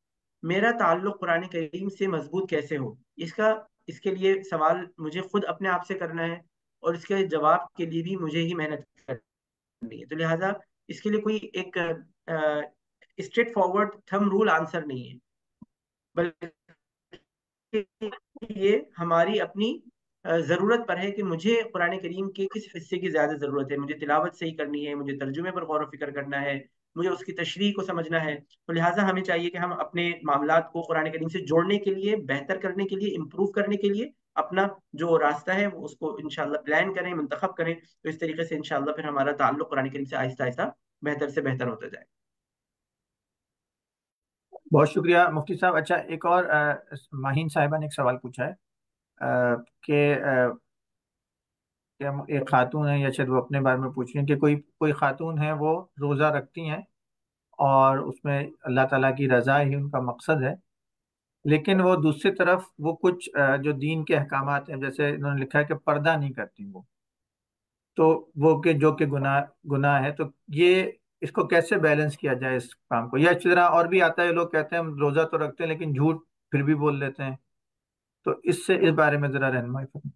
मेरा ताल्लुक कुरान करीम से मजबूत कैसे हो, इसका इसके लिए सवाल मुझे खुद अपने आप से करना है और इसके जवाब के लिए भी मुझे ही मेहनत करनी है। तो लिहाजा इसके लिए कोई एक straightforward thumb rule answer नहीं है, बल्कि ये हमारी अपनी ज़रूरत पर है कि मुझे कुरान करीम के किस हिस्से की ज़्यादा ज़रूरत है। मुझे तिलावत सही करनी है, मुझे तर्जुमे पर गौर व फिक्र करना है, मुझे उसकी तशरीह को समझना है। तो लिहाजा हमें चाहिए कि हम अपने मामलात को कुरान करीम से जोड़ने के लिए, बेहतर करने के लिए, इम्प्रूव करने के लिए अपना जो रास्ता है वो उसको इंशाअल्लाह प्लान करें, मुंतखब करें। तो इस तरीके से इंशाअल्लाह फिर हमारा ताल्लुक कुरान करीम से आहिस्ता आहिस्ता बेहतर से बेहतर होता जाए। बहुत शुक्रिया मुफ्ती साहब। अच्छा, एक और माहिन साहिबा ने एक सवाल पूछा है कि एक खातून है, या शायद वो अपने बारे में पूछ रही है कि कोई कोई खातून है वो रोज़ा रखती हैं और उसमें अल्लाह ताला की रज़ा ही उनका मकसद है, लेकिन वो दूसरी तरफ वो कुछ जो दीन के अहकाम हैं, जैसे इन्होंने लिखा है कि पर्दा नहीं करती वो, तो वो के जो कि गुनाह गुनाह है, तो ये इसको कैसे बैलेंस किया जाए इस काम को। या इस तरह और भी आता है, लोग कहते हैं हम रोज़ा तो रखते हैं लेकिन झूठ फिर भी बोल लेते हैं, तो इससे इस बारे में ज़रा रहनुमाई करें।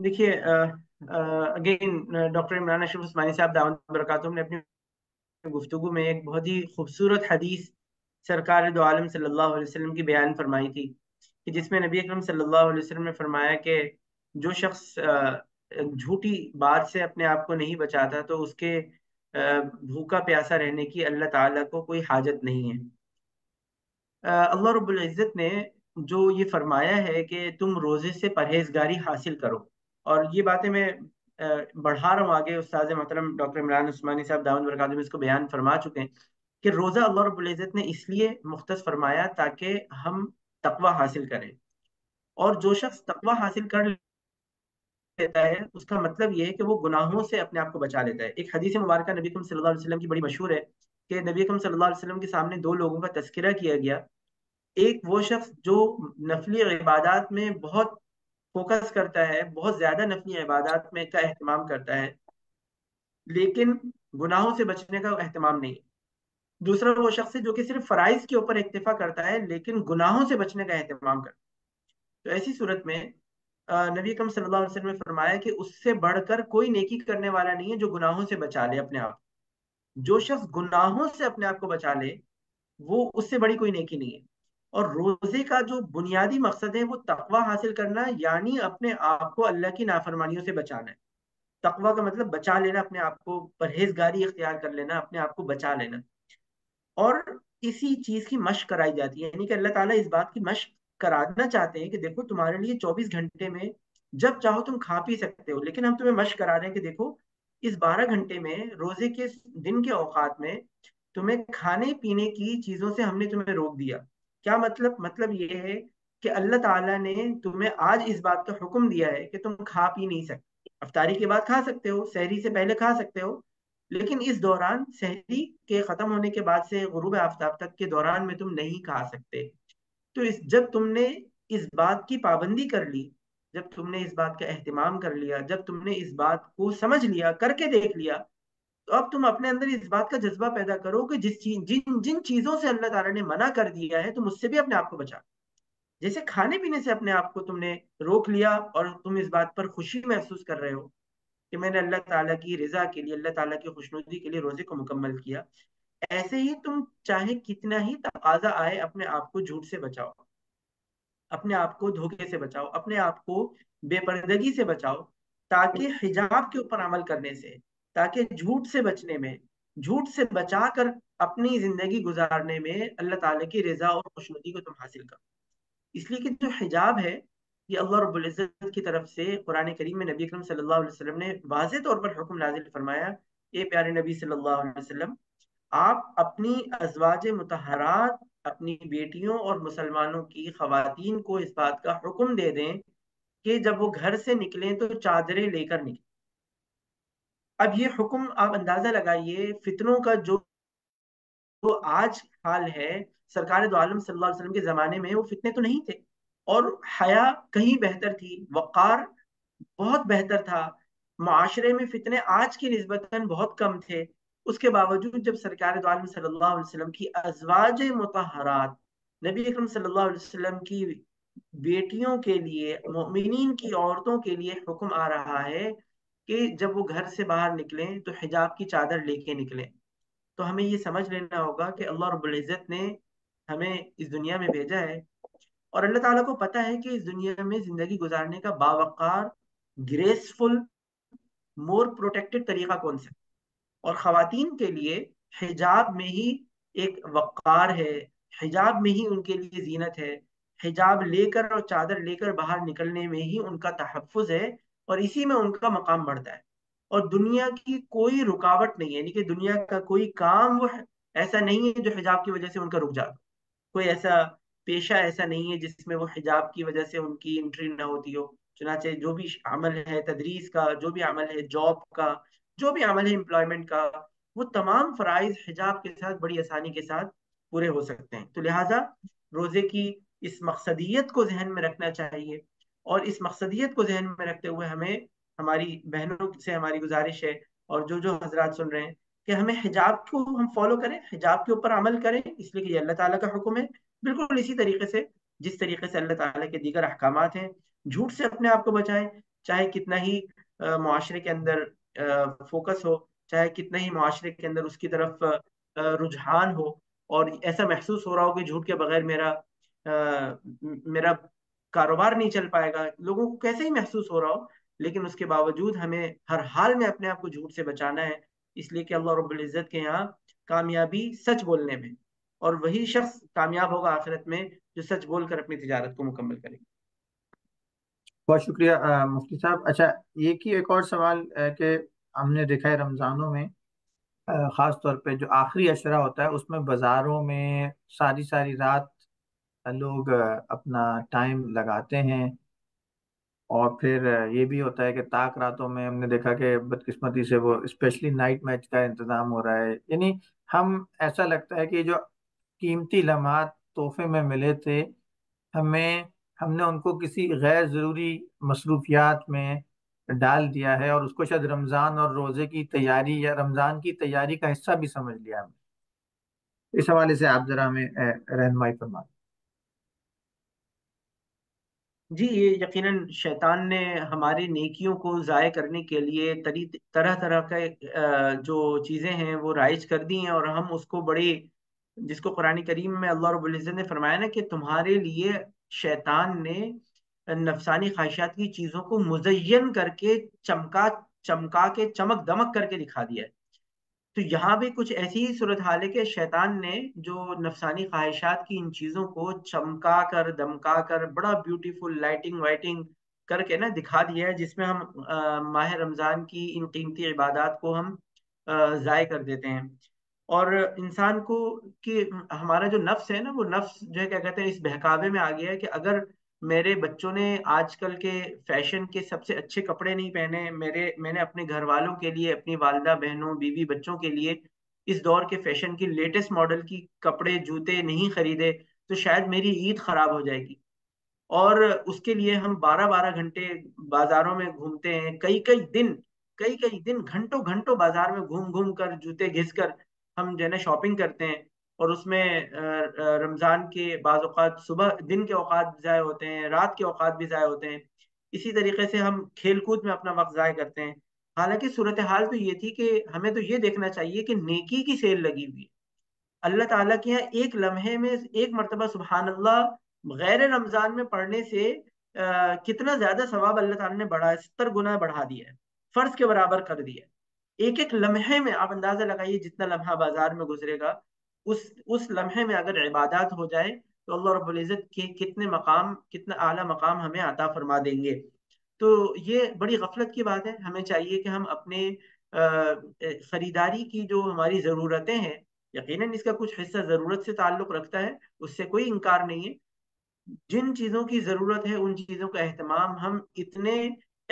देखिए, अगेन डॉक्टर इमरान अशरफ उस्मानी साहब दामद बरकातहू ने अपनी गुफ्तगू में एक बहुत ही खूबसूरत हदीस सरकार दो आलम सल्लल्लाहु अलैहि वसल्लम की बयान फरमाई थी कि जिसमें नबी अकरम सल्लल्लाहु अलैहि वसल्लम ने फरमाया कि जो शख्स झूठी बात से अपने आप को नहीं बचाता तो उसके भूखा प्यासा रहने की अल्लाह ताला को कोई हाजत नहीं है। अल्लाह रब्बुल इज़्ज़त ने जो ये फरमाया है कि तुम रोज़े से परहेजगारी हासिल करो, और ये बातें मैं बढ़ा रहा हूँ आगे, उस्ताद मोहतरम डॉक्टर इमरान उस्मानी साहब दामद बरकातहू में इसको बयान फरमा चुके हैं कि रोज़ा अल्लाह रब्बुल इज़्ज़त ने इसलिए मुख्तस फरमाया ताकि हम तकवा हासिल करें, और जो शख्स तकवा हासिल कर लेता है उसका मतलब यह है कि वो गुनाहों से अपने आप को बचा लेता है। एक हदीस मुबारक नबी करीम सल्लल्लाहु अलैहि वसल्लम की बड़ी मशहूर है कि नबी करीम सल्लल्लाहु अलैहि वसल्लम के सामने दो लोगों का तस्करा किया गया। एक वो शख्स जो नफली इबादात में बहुत फोकस करता है, बहुत ज्यादा नफली इबादात में का अहतमाम करता है, लेकिन गुनाहों से बचने का अहतमाम नहीं। दूसरा वो शख्स है जो कि सिर्फ फराइज के ऊपर इक्तिफा करता है लेकिन गुनाहों से बचने का अहतमाम करता है। तो ऐसी सूरत में नबी अकरम सल्लल्लाहु अलैहि वसल्लम ने फरमाया कि उससे बढ़कर कोई नेकी करने वाला नहीं है जो गुनाहों से बचा ले अपने आप। जो शख्स गुनाहों से अपने आप को बचा ले वो, उससे बड़ी कोई नेकी नहीं है। और रोजे का जो बुनियादी मकसद है वो तकवा हासिल करना, यानी अपने आप को अल्लाह की नाफरमानियों से बचाना है। तकवा का मतलब बचा लेना अपने आप को, परहेजगारी इख्तियार कर लेना, अपने आप को बचा लेना। और इसी चीज की मश्क कराई जाती है, यानी कि अल्लाह ताला इस बात की मश्क कराना चाहते हैं कि देखो तुम्हारे लिए चौबीस घंटे में जब चाहो तुम खा पी सकते हो, लेकिन हम तुम्हें मश्क करा रहे हैं कि देखो इस बारह घंटे में, रोजे के दिन के औकात में तुम्हें खाने पीने की चीजों से हमने तुम्हें रोक दिया। क्या मतलब? मतलब ये है कि अल्लाह ताला ने तुम्हें आज इस बात का हुक्म दिया है कि तुम खा पी नहीं सकते। अफ्तारी के बाद खा सकते हो, सहरी से पहले खा सकते हो, लेकिन इस दौरान सहरी के खत्म होने के बाद से गुरूब आफ्ताब तक के दौरान में तुम नहीं खा सकते। तो इस जब तुमने इस बात की पाबंदी कर ली, जब तुमने इस बात का एहतिमाम कर लिया, जब तुमने इस बात को समझ लिया, करके देख लिया, तो अब तुम अपने अंदर इस बात का जज्बा पैदा करो कि जिस चीज जिन जिन चीजों से अल्लाह ताला ने मना कर दिया है तुम उससे भी अपने आप को बचाओ। जैसे खाने पीने से अपने आप को तुमने रोक लिया और तुम इस बात पर खुशी महसूस कर रहे हो कि मैंने अल्लाह ताला की रजा के लिए, अल्लाह ताला की खुशनुदी के लिए रोजे को मुकम्मल किया, ऐसे ही तुम चाहे कितना ही तकाजा आए अपने आप को झूठ से बचाओ, अपने आप को धोखे से बचाओ, अपने आप को बेपर्दगी से बचाओ, ताकि हिजाब के ऊपर अमल करने से, ताकि झूठ से बचने में, झूठ से बचा कर अपनी जिंदगी गुजारने में अल्लाह ताला की रजा और खुशनुदी को तुम हासिल करो। इसलिए कि जो हिजाब है ये अल्लाह रब्बुल इज़्ज़त की तरफ से कुरान करीम में नबी अकरम सल्लल्लाहु अलैहि वसल्लम ने वाज़ेह तौर पर हुक्म नाज़िल फरमाया, ये प्यारे नबी सल्लल्लाहु अलैहि वसल्लम आप अपनी अज़वाज मुतहरात, अपनी बेटियों और मुसलमानों की ख़वातीन को इस बात का हुक्म दे दें कि जब वो घर से निकलें तो चादरें लेकर निकलें। अब ये हुक्म आप अंदाज़ा लगाइए फितनों का जो जो आज हाल है, सरकार दो आलम सल्लल्लाहु अलैहि वसल्लम के ज़माने में वो फितने तो नहीं थे और हया कहीं बेहतर थी, वक़ार बहुत बेहतर था, माशरे में फितने आज की निस्बतन बहुत कम थे। उसके बावजूद जब सरकार दो आलम सल्लल्लाहु अलैहि वसल्लम की अज़वाज मुतहरात, नबी अकरम सल्लल्लाहु अलैहि वसल्लम की बेटियों के लिए, मोमिनीन की औरतों के लिए हुक्म आ रहा है कि जब वो घर से बाहर निकलें तो हिजाब की चादर लेके निकलें, तो हमें ये समझ लेना होगा कि अल्लाह रब्बुल इज़्ज़त ने हमें इस दुनिया में भेजा है और अल्लाह ताला को पता है कि इस दुनिया में जिंदगी गुजारने का बावकार, ग्रेसफुल, मोर प्रोटेक्टेड तरीका कौन सा, और ख़वातीन के लिए हिजाब में ही एक वक़ार है, हिजाब में ही उनके लिए जीनत है, हिजाब लेकर और चादर लेकर बाहर निकलने में ही उनका तहफ़्फ़ुज़ है और इसी में उनका मकाम बढ़ता है। और दुनिया की कोई रुकावट नहीं है, यानी कि दुनिया का कोई काम वो ऐसा नहीं है जो हिजाब की वजह से उनका रुक जाता, कोई ऐसा पेशा ऐसा नहीं है जिसमें वो हिजाब की वजह से उनकी एंट्री ना होती हो। चुनाचे जो भी अमल है, तदरीस का जो भी अमल है, जॉब का जो भी अमल है, एम्प्लॉयमेंट का, वो तमाम फ़राइज़ हिजाब के साथ बड़ी आसानी के साथ पूरे हो सकते हैं। तो लिहाजा रोज़े की इस मकसदियत को जहन में रखना चाहिए और इस मकसदियत को जहन में रखते हुए हमें, हमारी बहनों से हमारी गुजारिश है और जो जो हजरात सुन रहे हैं कि हमें हिजाब को हम फॉलो करें, हिजाब के ऊपर अमल करें, इसलिए कि ये अल्लाह ताला का हुक्म है, बिल्कुल इसी तरीके से जिस तरीके से अल्लाह ताला के दीगर अहकामात हैं। झूठ से अपने आप को बचाएं, चाहे कितना ही मुआशरे के अंदर फोकस हो, चाहे कितना ही माशरे के अंदर उसकी तरफ रुझान हो और ऐसा महसूस हो रहा हो कि झूठ के बगैर मेरा आ, मेरा कारोबार नहीं चल पाएगा, लोगों को कैसे ही महसूस हो रहा हो, लेकिन उसके बावजूद हमें हर हाल में अपने आप को झूठ से बचाना है। इसलिए कि अल्लाह रब्बुल इज़्ज़त के यहाँ कामयाबी सच बोलने में, और वही शख्स कामयाब होगा आखिरत में जो सच बोलकर अपनी तिजारत को मुकम्मल करेगा। बहुत शुक्रिया मुफ्ती साहब। अच्छा, एक ही एक और सवाल के हमने देखा है रमज़ानों में ख़ास तौर पे जो आखिरी अशरा होता है उसमें बाज़ारों में सारी सारी रात लोग अपना टाइम लगाते हैं और फिर ये भी होता है कि ताक रातों में हमने देखा कि बदकिस्मती से वो स्पेशली नाइट मैच का इंतज़ाम हो रहा है। यानी हम, ऐसा लगता है कि जो कीमती लम्हात तोहफे में मिले थे हमें, हमने उनको किसी गैर ज़रूरी मसरूफियात में डाल दिया है और उसको शायद रमज़ान और रोज़े की तैयारी या रमज़ान की तैयारी का हिस्सा भी समझ लिया हमने। इस हवाले से आप ज़रा हमें रहनुमाई फरमा। जी, ये यकीनन शैतान ने हमारे नेकियों को ज़ाय करने के लिए तरी तरह तरह का जो चीज़ें हैं वो राइज कर दी हैं और हम उसको बड़े, जिसको कुरान करीम में अल्लाह रब्बुल इज़्ज़त ने फरमाया ना कि तुम्हारे लिए शैतान ने नफसानी ख्वाहिशात की चीज़ों को मुज़य्यन करके, चमका चमका के, चमक दमक करके दिखा दिया है। तो यहाँ भी कुछ ऐसी ही सूरत हाल है कि शैतान ने जो नफसानी ख्वाहिशात की इन चीज़ों को चमका कर, दमका कर, बड़ा ब्यूटीफुल लाइटिंग वाइटिंग करके ना दिखा दिया है, जिसमें हम आ, माह रमज़ान की इन कीमती इबादत को हम ज़ाय कर देते हैं। और इंसान को कि हमारा जो नफ्स है ना, वो नफ्स जो है क्या कहते हैं, इस बहकावे में आ गया है कि अगर मेरे बच्चों ने आजकल के फैशन के सबसे अच्छे कपड़े नहीं पहने। मेरे मैंने अपने घर वालों के लिए, अपनी वालिदा, बहनों, बीवी, बच्चों के लिए इस दौर के फैशन की लेटेस्ट मॉडल की कपड़े, जूते नहीं खरीदे तो शायद मेरी ईद खराब हो जाएगी। और उसके लिए हम बारह बारह घंटे बाजारों में घूमते हैं, कई कई दिन कई कई दिन घंटों घंटों बाजार में घूम घूम कर, जूते घिस कर हम जो है ना शॉपिंग करते हैं। और उसमें रमज़ान के बाज़ औक़ात सुबह दिन के औक़ात ज़ाय होते हैं, रात के औक़ात भी ज़ाय होते हैं। इसी तरीके से हम खेलकूद में अपना वक्त ज़ाय करते हैं। हालांकि सूरत हाल तो ये थी कि हमें तो ये देखना चाहिए कि नेकी की सेल लगी हुई है। अल्लाह ताला के यहाँ एक लम्हे में एक मरतबा सुबहानल्लाह गैर रमज़ान में पढ़ने से आ, कितना ज़्यादा सवाब अल्लाह ताला ने बढ़ा, सत्तर गुना बढ़ा दिया है, फ़र्ज़ के बराबर कर दिया है। एक एक लम्हे में आप अंदाज़ा लगाइए जितना लम्हा बाजार में गुजरेगा, उस उस लम्हे में अगर इबादत हो जाए तो अल्लाह रब्बुल इज़्ज़त के कितने मकाम, कितना आला मकाम हमें अता फरमा देंगे। तो ये बड़ी गफलत की बात है। हमें चाहिए कि हम अपने ख़रीदारी की जो हमारी ज़रूरतें हैं, यकीनन इसका कुछ हिस्सा ज़रूरत से ताल्लुक़ रखता है, उससे कोई इनकार नहीं है। जिन चीज़ों की ज़रूरत है उन चीज़ों का एहतमाम हम इतने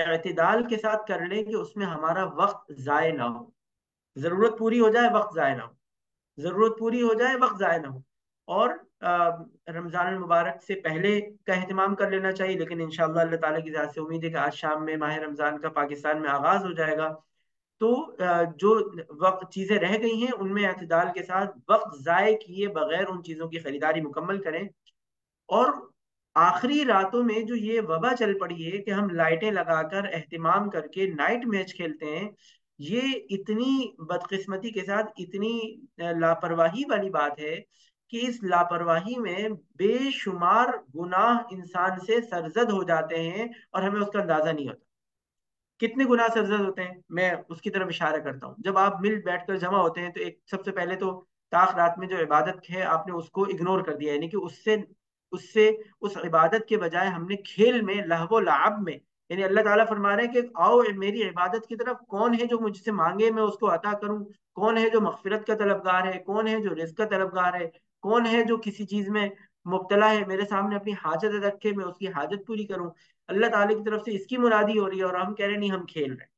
एतदाल के साथ कर लें कि उसमें हमारा वक्त ज़ाय ना हो। ज़रूरत पूरी हो जाए, वक्त ज़ाय ना हो, ज़रूरत पूरी हो जाए, वक्त ज़ाय ना हो। और रमज़ान मुबारक से पहले का अहतमाम कर लेना चाहिए। लेकिन इंशाअल्लाह अल्लाह ताला की ज़ात से उम्मीद है कि आज शाम में माह रमज़ान का पाकिस्तान में आगाज़ हो जाएगा, तो आ, जो वक्त चीज़ें रह गई हैं उनमें अतदाल के साथ वक्त ज़ाय किए बगैर उन चीज़ों की ख़रीदारी मुकम्मल करें। और आखिरी रातों में जो ये वबा चल पड़ी है कि हम लाइटें लगा कर अहतमाम करके नाइट मैच खेलते हैं, ये इतनी बदकिस्मती के साथ इतनी लापरवाही वाली बात है कि इस लापरवाही में बेशुमार गुनाह इंसान से सरजद हो जाते हैं और हमें उसका अंदाजा नहीं होता। कितने गुनाह सरजद होते हैं, मैं उसकी तरफ इशारा करता हूँ। जब आप मिल बैठकर जमा होते हैं तो एक सबसे पहले तो ताक रात में जो इबादत है आपने उसको इग्नोर कर दिया, यानी कि उससे उससे उस इबादत के बजाय हमने खेल में, लहवो लाब में, यानी अल्लाह ताला फरमा रहे हैं कि आओ मेरी इबादत की तरफ। कौन है जो मुझसे मांगे मैं उसको अता करूं, कौन है जो मग़फ़िरत का तलबगार है, कौन है जो रिज़्क़ का तलबगार है, कौन है जो किसी चीज़ में मुब्तला है, मेरे सामने अपनी हाजत रख के मैं उसकी हाजत पूरी करूं। अल्लाह ताला की तरफ से इसकी मुनादी हो रही है और हम कह रहे नहीं, हम खेल रहे हैं।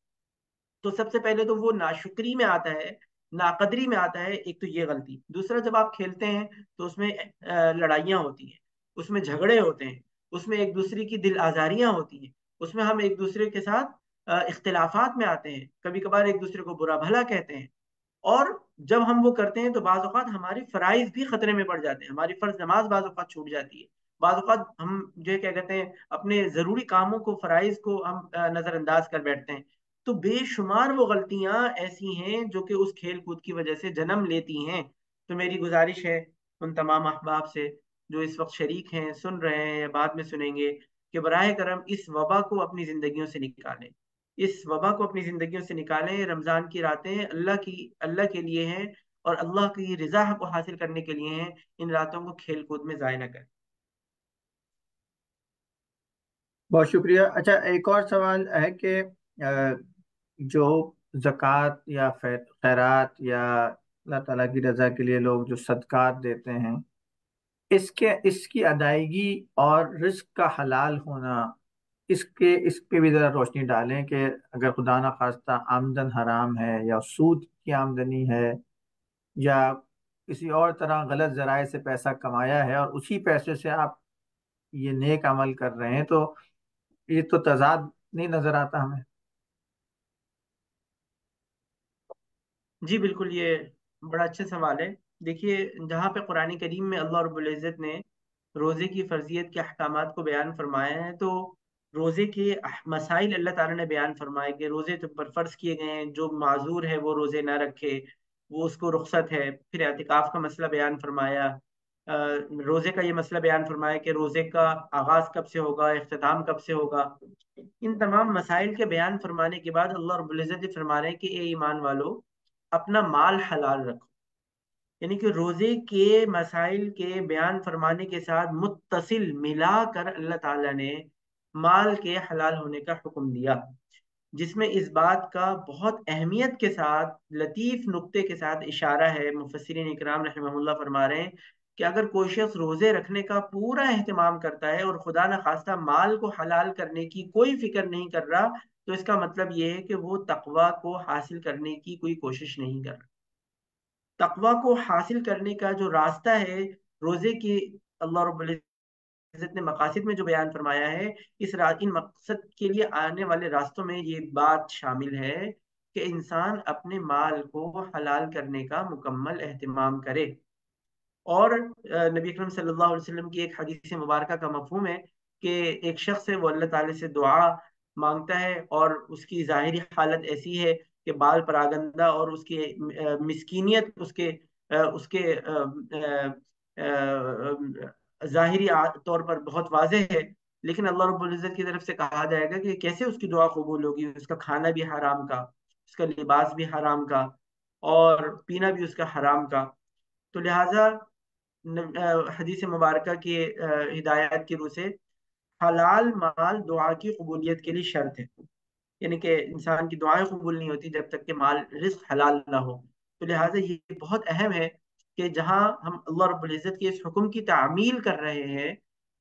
तो सबसे पहले तो वो नाशुक्री में आता है, नाकदरी में आता है, एक तो ये गलती। दूसरा, जब आप खेलते हैं तो उसमें लड़ाइयाँ होती हैं, उसमें झगड़े होते हैं, उसमें एक दूसरे की दिल आज़ारियाँ होती हैं, उसमें हम एक दूसरे के साथ इख्तिलाफात में आते हैं, कभी कभार एक दूसरे को बुरा भला कहते हैं। और जब हम वो करते हैं तो बाज़ औक़ात हमारी फ़राइज़ भी ख़तरे में पड़ जाते हैं, हमारी फ़र्ज़ नमाज बाज़ औक़ात छूट जाती है, बाज़ औक़ात हम जो है क्या कहते हैं अपने ज़रूरी कामों को, फ़राइज़ को हम नज़रअंदाज कर बैठते हैं। तो बेशुमार वो गलतियाँ ऐसी हैं जो कि उस खेल कूद की वजह से जन्म लेती हैं। तो मेरी गुजारिश है उन तमाम अहबाब से जो इस वक्त शरीक हैं, सुन रहे हैं या बाद में सुनेंगे, कि बराह करम इस वबा को अपनी ज़िंदगियों से निकालें, इस वबा को अपनी ज़िंदगियों से निकालें। रमज़ान की रातें अल्लाह की अल्लाह के लिए हैं और अल्लाह की रज़ा को हासिल करने के लिए हैं। इन रातों को खेल कूद में ज़ाय न करें। बहुत शुक्रिया। अच्छा, एक और सवाल है कि जो ज़कात या खैरात या अल्लाह ताला की रज़ा के लिए लोग जो सदक़ात देते हैं, इसके इसकी अदायगी और रिस्क का हलाल होना, इसके इस पर भी ज़रा रोशनी डालें कि अगर खुदा न खास्ता आमदन हराम है या सूद की आमदनी है या किसी और तरह गलत ज़राए से पैसा कमाया है और उसी पैसे से आप ये नेक अमल कर रहे हैं, तो ये तो तजाद नहीं नज़र आता हमें। जी बिल्कुल, ये बड़ा अच्छा सवाल है। देखिए, जहाँ पे कुरान करीम में अल्लाह रब्बुल इज़्ज़त ने रोज़े की फ़र्ज़ियत के अहकामात को बयान फरमाए हैं, तो रोज़े के मसाइल अल्लाह ताला ने बयान फरमाए कि रोज़े तुम पर फ़र्ज़ किए गए हैं, जो माजूर है वो रोज़े ना रखे, वो उसको रुख्सत है। फिर एतिकाफ़ का मसला बयान फरमाया, रोज़े का ये मसला बयान फरमाया कि रोज़े का आगाज़ कब से होगा, इख्तिताम कब से होगा। इन तमाम मसाइल के बयान फरमाने के बाद अल्लाह रब्बुल इज़्ज़त फरमा रहे हैं कि ए ईमान वालो, अपना माल हलाल रखो। यानी कि रोज़े के मसाइल के बयान फरमाने के साथ मुत्तसिल मिलाकर अल्लाह ताला ने माल के हलाल होने का हुक्म दिया, जिसमें इस बात का बहुत अहमियत के साथ, लतीफ़ नुक्ते के साथ इशारा है। मुफस्सिरीन इकराम रहमहुल्लाह फरमा रहे हैं कि अगर कोई शख्स रोजे रखने का पूरा एहतमाम करता है और खुदा न खास्ता माल को हलाल करने की कोई फिक्र नहीं कर रहा, तो इसका मतलब ये है कि वो तकवा को हासिल करने की कोई कोशिश नहीं कर रहा। तकवा को हासिल करने का जो रास्ता है रोजे की, अल्लाह रब्बुल इज्जत ने मकासद में जो बयान फरमाया है, इस इन मकसद के लिए आने वाले रास्तों में ये बात शामिल है कि इंसान अपने माल को हलाल करने का मुकम्मल एहतमाम करे। और नबी अकरम सल्लल्लाहु अलैहि वसल्लम की एक हदीस मुबारक का मफहूम है कि एक शख्स है वो अल्लाह ताला से दुआ मांगता है और उसकी ज़ाहिरी हालत ऐसी है कि बाल परागंदा और उसकी मिसकीनियत उसके उसके ज़ाहिरी तौर पर बहुत वाज़ेह है, लेकिन अल्लाह रब्बुल इज्जत की तरफ से कहा जाएगा कि कैसे उसकी दुआ कबूल होगी। उसका खाना भी हराम का, उसका लिबास भी हराम का और पीना भी उसका हराम का। तो लिहाजा हदीस मुबारक की हिदायत की रूह से हलाल माल दुआ की कबूलियत के लिए शर्त है, यानी कि इंसान की दुआएं कबूल नहीं होती जब तक कि माल रिस्क हलाल ना हो। तो लिहाजा ये बहुत अहम है कि जहाँ हम अल्लाह रब्बुल इज्जत के इस हुक्म की तामील कर रहे हैं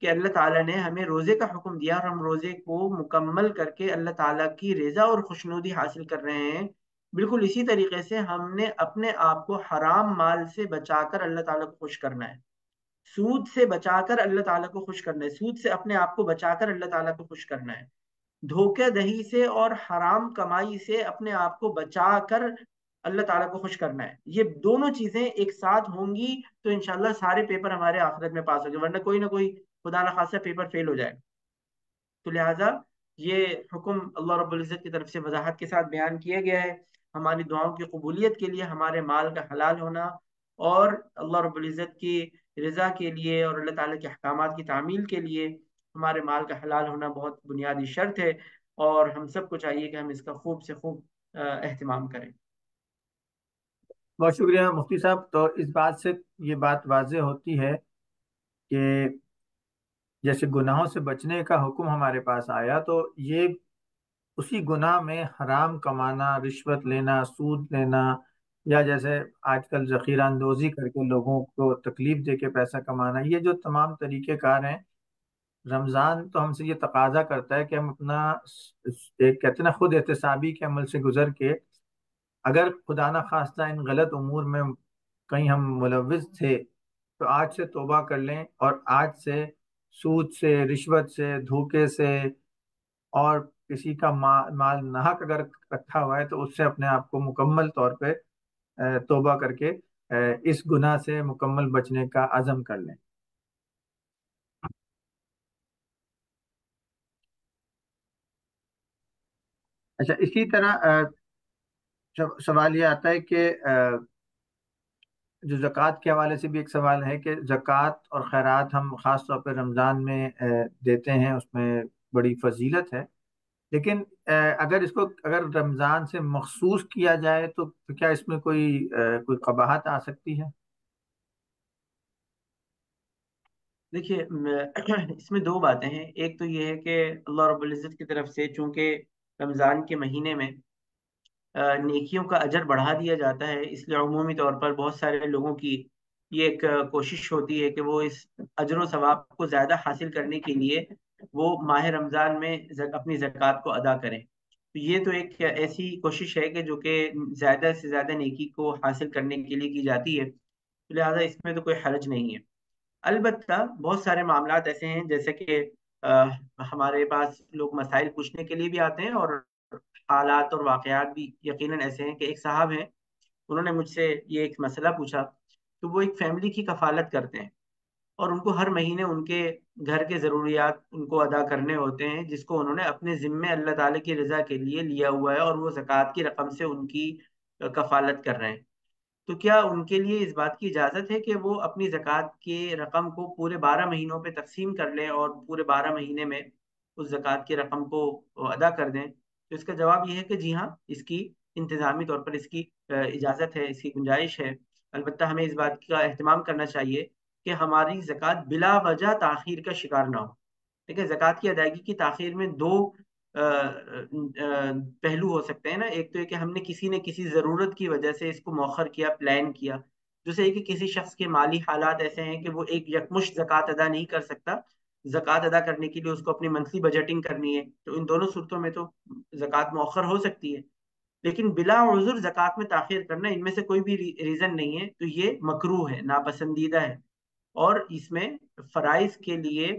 कि अल्लाह ताला ने हमें रोज़े का हुक्म दिया और हम रोज़े को मुकम्मल करके अल्लाह ताला की रज़ा और खुशनुदी हासिल कर रहे हैं, बिल्कुल इसी तरीके से हमने अपने आप को हराम माल से बचाकर अल्लाह ताला को खुश करना है, सूद से बचाकर अल्लाह ताला को खुश करना है, सूद से अपने आप को बचाकर अल्लाह ताला को खुश करना है, धोखेदही से और हराम कमाई से अपने आप को बचाकर अल्लाह ताला को खुश करना है। ये दोनों चीजें एक साथ होंगी तो इंशाल्लाह सारे पेपर हमारे आखिरत में पास हो जाए, वरना कोई ना कोई खुदा न खासा पेपर फेल हो जाएगा। तो लिहाजा ये हुक्म अल्लाह रब्बुल इज्जत की तरफ से वजाहत के साथ बयान किया गया है। हमारी दुआओं की कबूलियत के लिए हमारे माल का हलाल होना और अल्लाह रब्बुल इज्जत की रज़ा के लिए और अल्लाह ताला के अहकामात की तामील के लिए हमारे माल का हलाल होना बहुत बुनियादी शर्त है और हम सबको चाहिए कि हम इसका खूब से खूब एहतमाम करें। बहुत शुक्रिया मुफ्ती साहब। तो इस बात से ये बात वाज़ेह होती है कि जैसे गुनाहों से बचने का हुक्म हमारे पास आया तो ये उसी गुनाह में हराम कमाना, रिश्वत लेना, सूद लेना या जैसे आजकल ज़ख़ीरा अंदोज़ी करके लोगों को तकलीफ़ दे के पैसा कमाना, ये जो तमाम तरीक़ेकार हैं, रमज़ान तो हमसे ये तकाजा करता है कि हम अपना एक कहते ना ख़ुद एहतसाबी के अमल से गुज़र के अगर खुदा न खास्ता इन गलत उमूर में कहीं हम मुलविस थे तो आज से तोबा कर लें और आज से सूद से, रिश्वत से, धोखे से और किसी का माल माल नाहक अगर रखा हुआ है तो उससे अपने आप को मुकम्मल तौर पे तोबा करके इस गुनाह से मुकम्मल बचने का आज़म कर लें। अच्छा, इसी तरह सवाल ये आता है कि जो ज़कात के हवाले से भी एक सवाल है कि ज़कात और खैरात हम ख़ास तौर पे रमज़ान में देते हैं, उसमें बड़ी फजीलत है, लेकिन अगर इसको अगर रमज़ान से मखसूस किया जाए तो क्या इसमें कोई कोई कबाहत आ सकती है? देखिए, इसमें दो बातें हैं। एक तो ये है कि अल्लाह रब्बुल इज्जत की तरफ से चूँकि रमज़ान के महीने में नेकियों का अजर बढ़ा दिया जाता है, इसलिए अमूमी तौर पर बहुत सारे लोगों की ये एक कोशिश होती है कि वो इस अजर व सवाब को ज़्यादा हासिल करने के लिए वो माह रमज़ान में जक, अपनी ज़कात को अदा करें। तो ये तो एक ऐसी कोशिश है कि जो कि ज़्यादा से ज़्यादा नेकी को हासिल करने के लिए की जाती है, तो लिहाजा इसमें तो कोई हर्ज नहीं है। अलबत्ता बहुत सारे मामला ऐसे हैं जैसे कि हमारे पास लोग मसाइल पूछने के लिए भी आते हैं और हालात और वाक़यात भी यकीनन ऐसे हैं कि एक साहब हैं, उन्होंने मुझसे ये एक मसला पूछा। तो वो एक फैमिली की कफ़ालत करते हैं और उनको हर महीने उनके घर के ज़रूरियात उनको अदा करने होते हैं, जिसको उन्होंने अपने ज़िम्मे अल्लाह ताला की रज़ा के लिए लिया हुआ है और वो ज़कात की रकम से उनकी कफ़ालत कर रहे हैं। तो क्या उनके लिए इस बात की इजाज़त है कि वो अपनी ज़कात के रकम को पूरे बारह महीनों पर तकसीम कर लें और पूरे बारह महीने में उस ज़कात की रकम को अदा कर दें? तो इसका जवाब ये है कि जी हाँ, इसकी इंतज़ामी तौर पर इसकी इजाज़त है, इसकी गुंजाइश है। अलबत्ता हमें इस बात का अहतमाम करना चाहिए कि हमारी ज़कात बिला वजह ताख़ीर का शिकार ना हो। ठीक है, ज़कात की अदायगी की ताख़ीर में दो आ, आ, पहलू हो सकते हैं ना। एक तो ये कि हमने किसी ने किसी ज़रूरत की वजह से इसको मौखर किया, प्लान किया, जैसे कि किसी शख्स के माली हालात ऐसे हैं कि वो एक यकमुश्त ज़कात अदा नहीं कर सकता, ज़कात अदा करने के लिए उसको अपनी मंथली बजटिंग करनी है, तो इन दोनों सूरतों में तो ज़कात मौखर हो सकती है, लेकिन बिला उज़्र ज़कात में ताखिर करना इनमें से कोई भी रीज़न नहीं है, तो ये मकरूह है, नापसंदीदा है, और इसमें फ़राइज़ के लिए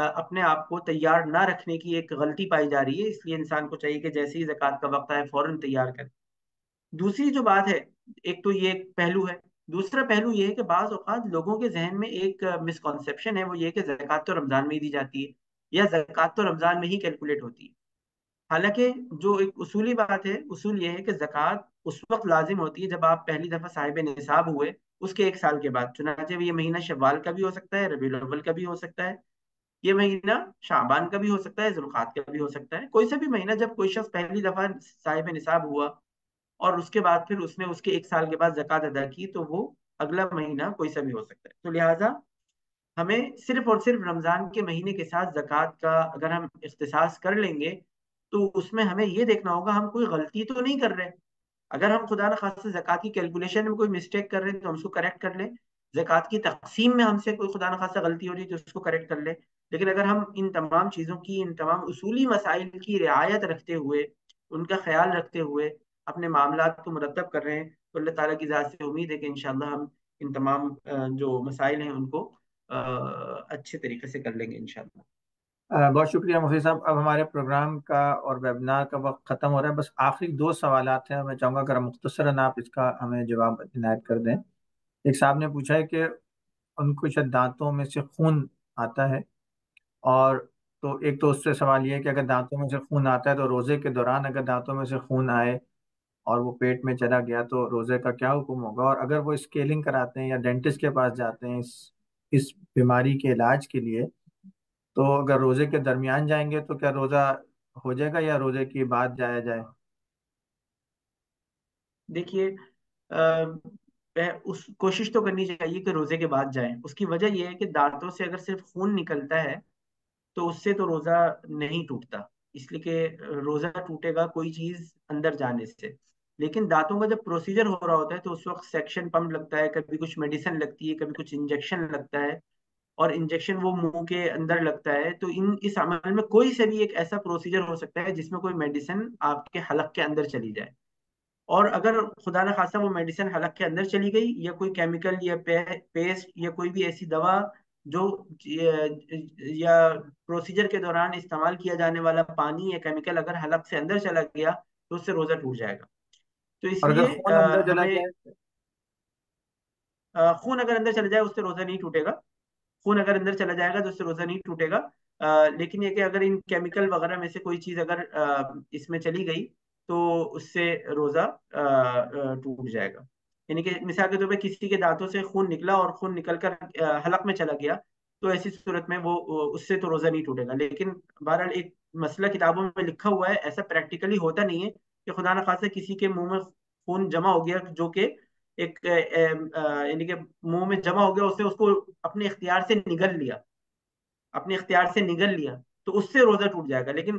अपने आप को तैयार ना रखने की एक गलती पाई जा रही है। इसलिए इंसान को चाहिए कि जैसे ही ज़कात का वक्त आए फ़ौरन तैयार करें। दूसरी जो बात है, एक तो ये एक पहलू है, दूसरा पहलू ये है कि बाज़ औक़ात लोगों के जहन में एक मिसकॉन्सेप्शन है, वो ये कि ज़कात तो रमज़ान में ही दी जाती है या ज़कात तो रमज़ान में ही कैलकुलेट होती है। हालांकि जो एक उसूली बात है, उसूल ये है कि ज़कात उस वक्त लाजिम होती है जब आप पहली दफ़ा साहिब निसाब हुए, उसके एक साल के बाद। चुनाचे ये महीना शव्वाल का भी हो सकता है, रबीउल अव्वल का भी हो सकता है, ये महीना शाबान का भी हो सकता है, ज़ुल्क़ाद का भी हो सकता है। कोई सा भी महीना जब कोई शख्स पहली दफ़ा साहिब निसाब हुआ और उसके बाद फिर उसने उसके एक साल के बाद ज़कात अदा की, तो वो अगला महीना कोई सा भी हो सकता है। तो लिहाजा हमें सिर्फ और सिर्फ रमज़ान के महीने के साथ ज़कात का अगर हम इख्तिसास कर लेंगे तो उसमें हमें ये देखना होगा हम कोई गलती तो नहीं कर रहे। अगर हम खुदा न खास्ता ज़कात की कैलकुलेशन में कोई मिस्टेक कर रहे हैं तो हम उसको करेक्ट कर लें, ज़कात की तकसीम में हमसे कोई खुदा न खास्ता गलती हो रही है तो उसको करेक्ट कर लें। लेकिन अगर हम इन तमाम चीज़ों की, इन तमाम उसूली मसाइल की रियायत रखते हुए, उनका ख्याल रखते हुए अपने मामला को मुरतब कर रहे हैं, तो अल्लाह ताला की ज़ात से उम्मीद है कि इंशाअल्लाह हम इन तमाम जो मसाइल हैं उनको अच्छे तरीके से कर लेंगे इंशाअल्लाह। बहुत शुक्रिया मुफ्ती साहब। अब हमारे प्रोग्राम का और वेबिनार का वक्त ख़त्म हो रहा है, बस आखिरी दो सवाल हैं, मैं चाहूँगा अगर मुख्तसरन आप इसका हमें जवाब इनायत कर दें। एक साहब ने पूछा है कि उनको शायद दांतों में से खून आता है, और तो एक तो उससे सवाल ये है कि अगर दांतों में से खून आता है तो रोज़े के दौरान अगर दांतों में से खून आए और वो पेट में चला गया तो रोज़े का क्या हुक्म होगा, और अगर वो स्केलिंग कराते हैं या डेंटिस्ट के पास जाते हैं इस इस बीमारी के इलाज के लिए, तो अगर रोज़े के दरमियान जाएंगे तो क्या रोज़ा हो जाएगा या रोज़े के बाद जाया जाए? देखिए उस कोशिश तो करनी चाहिए कि रोज़े के बाद जाए। उसकी वजह यह है कि दांतों से अगर सिर्फ खून निकलता है तो उससे तो रोज़ा नहीं टूटता, इसलिए कि रोज़ा टूटेगा कोई चीज़ अंदर जाने से। लेकिन दांतों का जब प्रोसीजर हो रहा होता है तो उस वक्त सेक्शन पंप लगता है, कभी कुछ मेडिसिन लगती है, कभी कुछ इंजेक्शन लगता है, और इंजेक्शन वो मुंह के अंदर लगता है। तो इन इस अमल में कोई से भी एक ऐसा प्रोसीजर हो सकता है जिसमें कोई मेडिसिन आपके हलक के अंदर चली जाए, और अगर खुदा न खासा वो मेडिसिन हलक के अंदर चली गई या कोई केमिकल या पेस्ट या कोई भी ऐसी दवा जो या प्रोसीजर के दौरान इस्तेमाल किया जाने वाला पानी या केमिकल अगर हलक से अंदर चला गया तो उससे रोजा टूट जाएगा। तो इसलिए खून अगर अंदर चला जाए उससे रोजा नहीं टूटेगा, खून अगर अंदर चला जाएगा तो उससे रोजा नहीं टूटेगा। आ, लेकिन ये कि अगर इन केमिकल वगैरह में से कोई चीज अगर आ, इसमें चली गई तो उससे रोजा टूट जाएगा। यानी कि मिसाल के तौर पर किसी के दांतों से खून निकला और खून निकलकर हलक में चला गया, तो ऐसी सूरत में वो उससे तो रोज़ा नहीं टूटेगा। लेकिन बहरहाल एक मसला किताबों में लिखा हुआ है, ऐसा प्रैक्टिकली होता नहीं है कि खुदा न खासा किसी के मुंह में खून जमा हो गया जो कि एक यानी कि मुंह में जमा हो गया, उसने उसको अपने इख्तियार से निगल लिया, अपने इख्तियार से निगल लिया तो उससे रोज़ा टूट जाएगा। लेकिन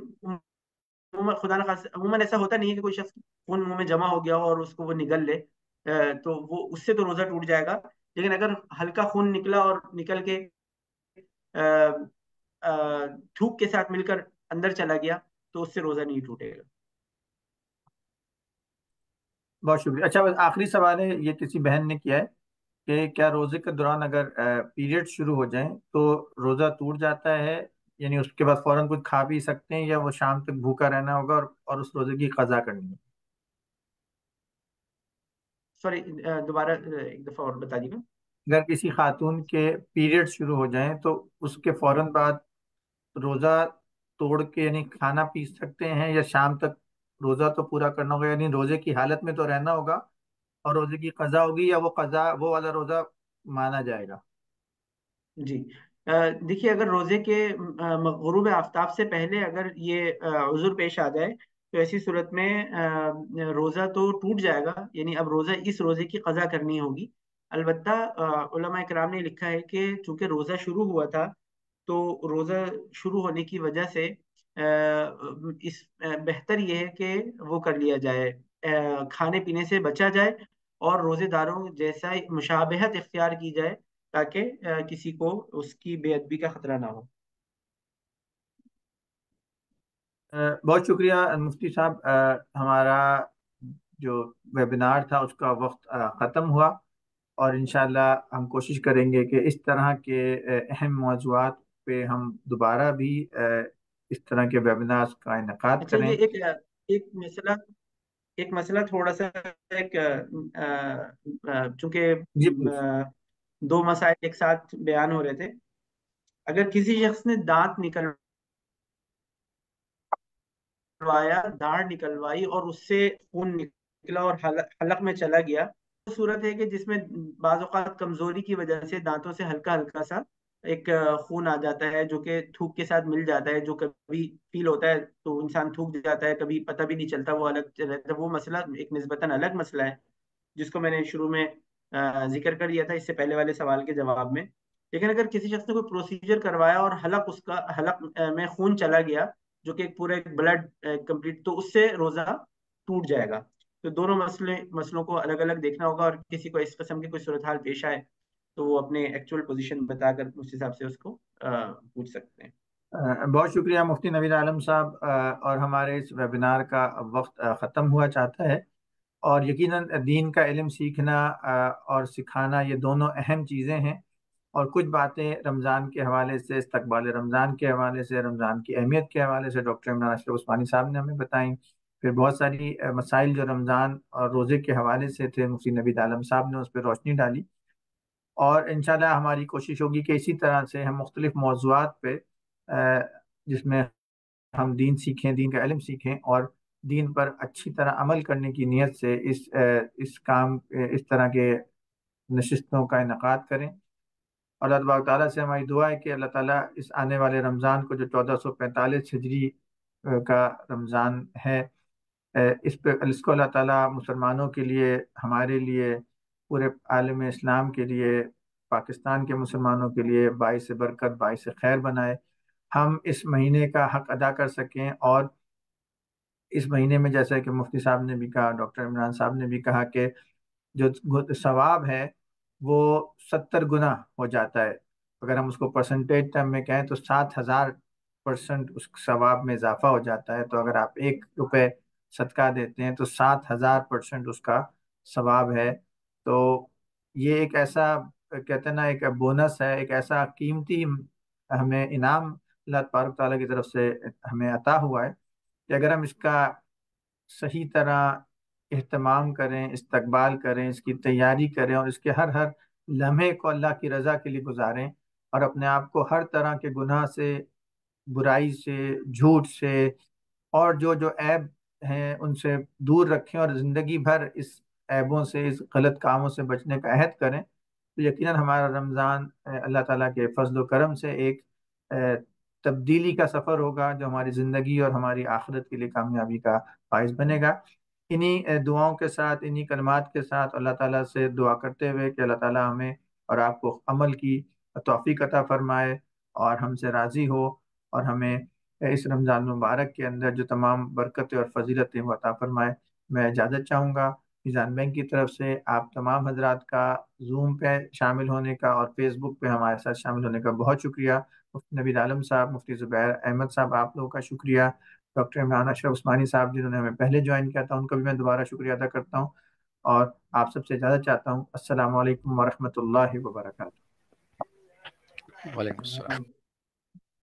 खुदा न खासा अमूमन ऐसा होता नहीं है कि कोई शख्स खून मुँह में जमा हो गया और उसको वो निगल ले तो वो उससे तो रोजा टूट जाएगा। लेकिन अगर हल्का खून निकला और निकल के थूक के साथ मिलकर अंदर चला गया तो उससे रोजा नहीं टूटेगा। बहुत शुक्रिया। अच्छा, बस आखिरी सवाल है, ये किसी बहन ने किया है कि क्या रोजे के दौरान अगर पीरियड शुरू हो जाए तो रोजा टूट जाता है, यानी उसके बाद फौरन कुछ खा भी सकते हैं या वो शाम तक भूखा रहना होगा और, और उस रोजे की कज़ा करनी है? सॉरी, दोबारा एक दफ़ा और बता दीजिएगा। अगर किसी खातून के पीरियड शुरू हो जाएं तो उसके फ़ौरन बाद रोज़ा तोड़ के यानी खाना पी सकते हैं या शाम तक रोज़ा तो पूरा करना होगा, यानी रोज़े की हालत में तो रहना होगा और रोज़े की क़ज़ा होगी, या वो क़ज़ा वो वाला रोज़ा माना जाएगा? जी देखिए, अगर रोज़े के ग़ुरूब आफ्ताब से पहले अगर ये उज़्र पेश आ जाए तो ऐसी सूरत में रोज़ा तो टूट जाएगा, यानी अब रोज़ा इस रोज़े की क़ज़ा करनी होगी। अलबत्ता उलमा इकराम ने लिखा है कि चूँकि रोज़ा शुरू हुआ था तो रोज़ा शुरू होने की वजह से इस बेहतर यह है कि वो कर लिया जाए, खाने पीने से बचा जाए और रोजेदारों जैसा मुशाबहत इख्तियार की जाए ताकि किसी को उसकी बेअदबी का खतरा ना हो। बहुत शुक्रिया मुफ्ती साहब। हमारा जो वेबिनार था उसका वक्त ख़त्म हुआ और इंशाल्लाह हम कोशिश करेंगे कि इस तरह के अहम मौज़ूआत पे हम दोबारा भी इस तरह के वेबिनार्स का इनकाद करें। एक एक मसला एक मसला थोड़ा सा एक चूंकि दो मसाइल एक साथ बयान हो रहे थे, अगर किसी शख्स ने दांत निकलवाया दाढ़ निकलवाई और उससे खून निकला और हलक में चला गया तो सूरत है कि जिसमें बाज़ औक़ात कमजोरी की वजह से दांतों से हल्का हल्का सा एक खून आ जाता है जो कि थूक के साथ मिल जाता है, जो कभी फील होता है तो इंसान थूक जाता है, कभी पता भी नहीं चलता, वो अलग रहता है। वो मसला एक निस्बतन अलग मसला है जिसको मैंने शुरू में जिक्र कर दिया था इससे पहले वाले सवाल के जवाब में। लेकिन अगर किसी शख्स ने कोई प्रोसीजर करवाया और हलक उसका हलक में खून चला गया जो कि एक पूरा एक ब्लड कंप्लीट, तो उससे रोजा टूट जाएगा। तो दोनों मसले मसलों को अलग अलग देखना होगा और किसी को इस किस्म की कोई सूरत हाल पेश आए तो वो अपने एक्चुअल पोजीशन बताकर उस हिसाब से उसको पूछ सकते हैं। बहुत शुक्रिया मुफ्ती नवीद आलम साहब। और हमारे इस वेबिनार का वक्त ख़त्म हुआ चाहता है और यकीनन दीन का इल्म सीखना और सिखाना ये दोनों अहम चीज़ें हैं और कुछ बातें रमज़ान के हवाले से, इस्तकबाल रमज़ान के हवाले से, रमज़ान की अहमियत के हवाले से डॉक्टर इमरान अशरफ उस्मानी साहब ने हमें बताई। फिर बहुत सारी मसाइल जो रमज़ान और रोज़े के हवाले से थे मुफ्ती नवीद आलम साहब ने उस पर रोशनी डाली और इंशाल्लाह हमारी कोशिश होगी कि इसी तरह से हम मुख्तलिफ मौज़ूआत पे जिसमें हम दीन सीखें, दीन का इल्म सीखें और दीन पर अच्छी तरह अमल करने की नीयत से इस इस काम इस तरह के नशिस्तों का इनकाद करें। और अल्लाह ताला से हमारी दुआ है कि अल्लाह ताला इस आने वाले रमज़ान को जो चौदह सौ पैंतालीस हिजरी का रमज़ान है इस पर इसको अल्लाह ताला मुसलमानों के लिए, हमारे लिए, पूरे आलम इस्लाम के लिए, पाकिस्तान के मुसलमानों के लिए बाइस बरकत बाइस खैर बनाए, हम इस महीने का हक़ अदा कर सकें। और इस महीने में जैसा कि मुफ्ती साहब ने भी कहा, डॉक्टर इमरान साहब ने भी कहा कि जो सवाब है वो सत्तर गुना हो जाता है। अगर हम उसको परसेंटेज टर्म में कहें तो सात हज़ार परसेंट उस सवाब में इजाफा हो जाता है। तो अगर आप एक रुपये सदका देते हैं तो सात हज़ार परसेंट उसका सवाब है। तो ये एक ऐसा कहते हैं ना, एक बोनस है, एक ऐसा कीमती हमें इनाम अल्लाह तबारक तआला की तरफ से हमें अता हुआ है कि अगर हम इसका सही तरह इहतमाम करें, इस्तकबाल करें, इसकी तैयारी करें और इसके हर हर लम्हे को अल्लाह की रज़ा के लिए गुजारें और अपने आप को हर तरह के गुनाह से, बुराई से, झूठ से और जो जो ऐब हैं उनसे दूर रखें और ज़िंदगी भर इस ऐबों से, इस गलत कामों से बचने का अहद करें तो यकीनन हमारा रमज़ान अल्लाह ताला के फजल करम से एक तब्दीली का सफ़र होगा जो हमारी ज़िंदगी और हमारी आखिरत के लिए कामयाबी का बायस बनेगा। इन्हीं दुआओं के साथ, इन्हीं कलमात के साथ अल्लाह ताला से दुआ करते हुए कि अल्लाह ताला हमें और आपको अमल की तौफीक अता फ़रमाए और हमसे राज़ी हो और हमें इस रमज़ान मुबारक के अंदर जो तमाम बरकतें और फजीलतें वो अता फ़रमाए। मैं इजाज़त चाहूँगा। मीज़ान बैंक की तरफ से आप तमाम हजरात का जूम पे शामिल होने का और फेसबुक पे हमारे साथ शामिल होने का बहुत शुक्रिया। मुफ्ती नवीद आलम साहब, मुफ्ती ज़ुबैर अहमद साहब, आप लोगों का शुक्रिया। डॉक्टर इमरान अशरफ उस्मानी साहब जिन्होंने हमें पहले ज्वाइन किया था उनका भी मैं दोबारा शुक्रिया अदा करता हूँ और आप सबसे इजाज़त चाहता हूँ। अस्सलामु अलैकुम वरहमतुल्लाहि वबरकातुहू।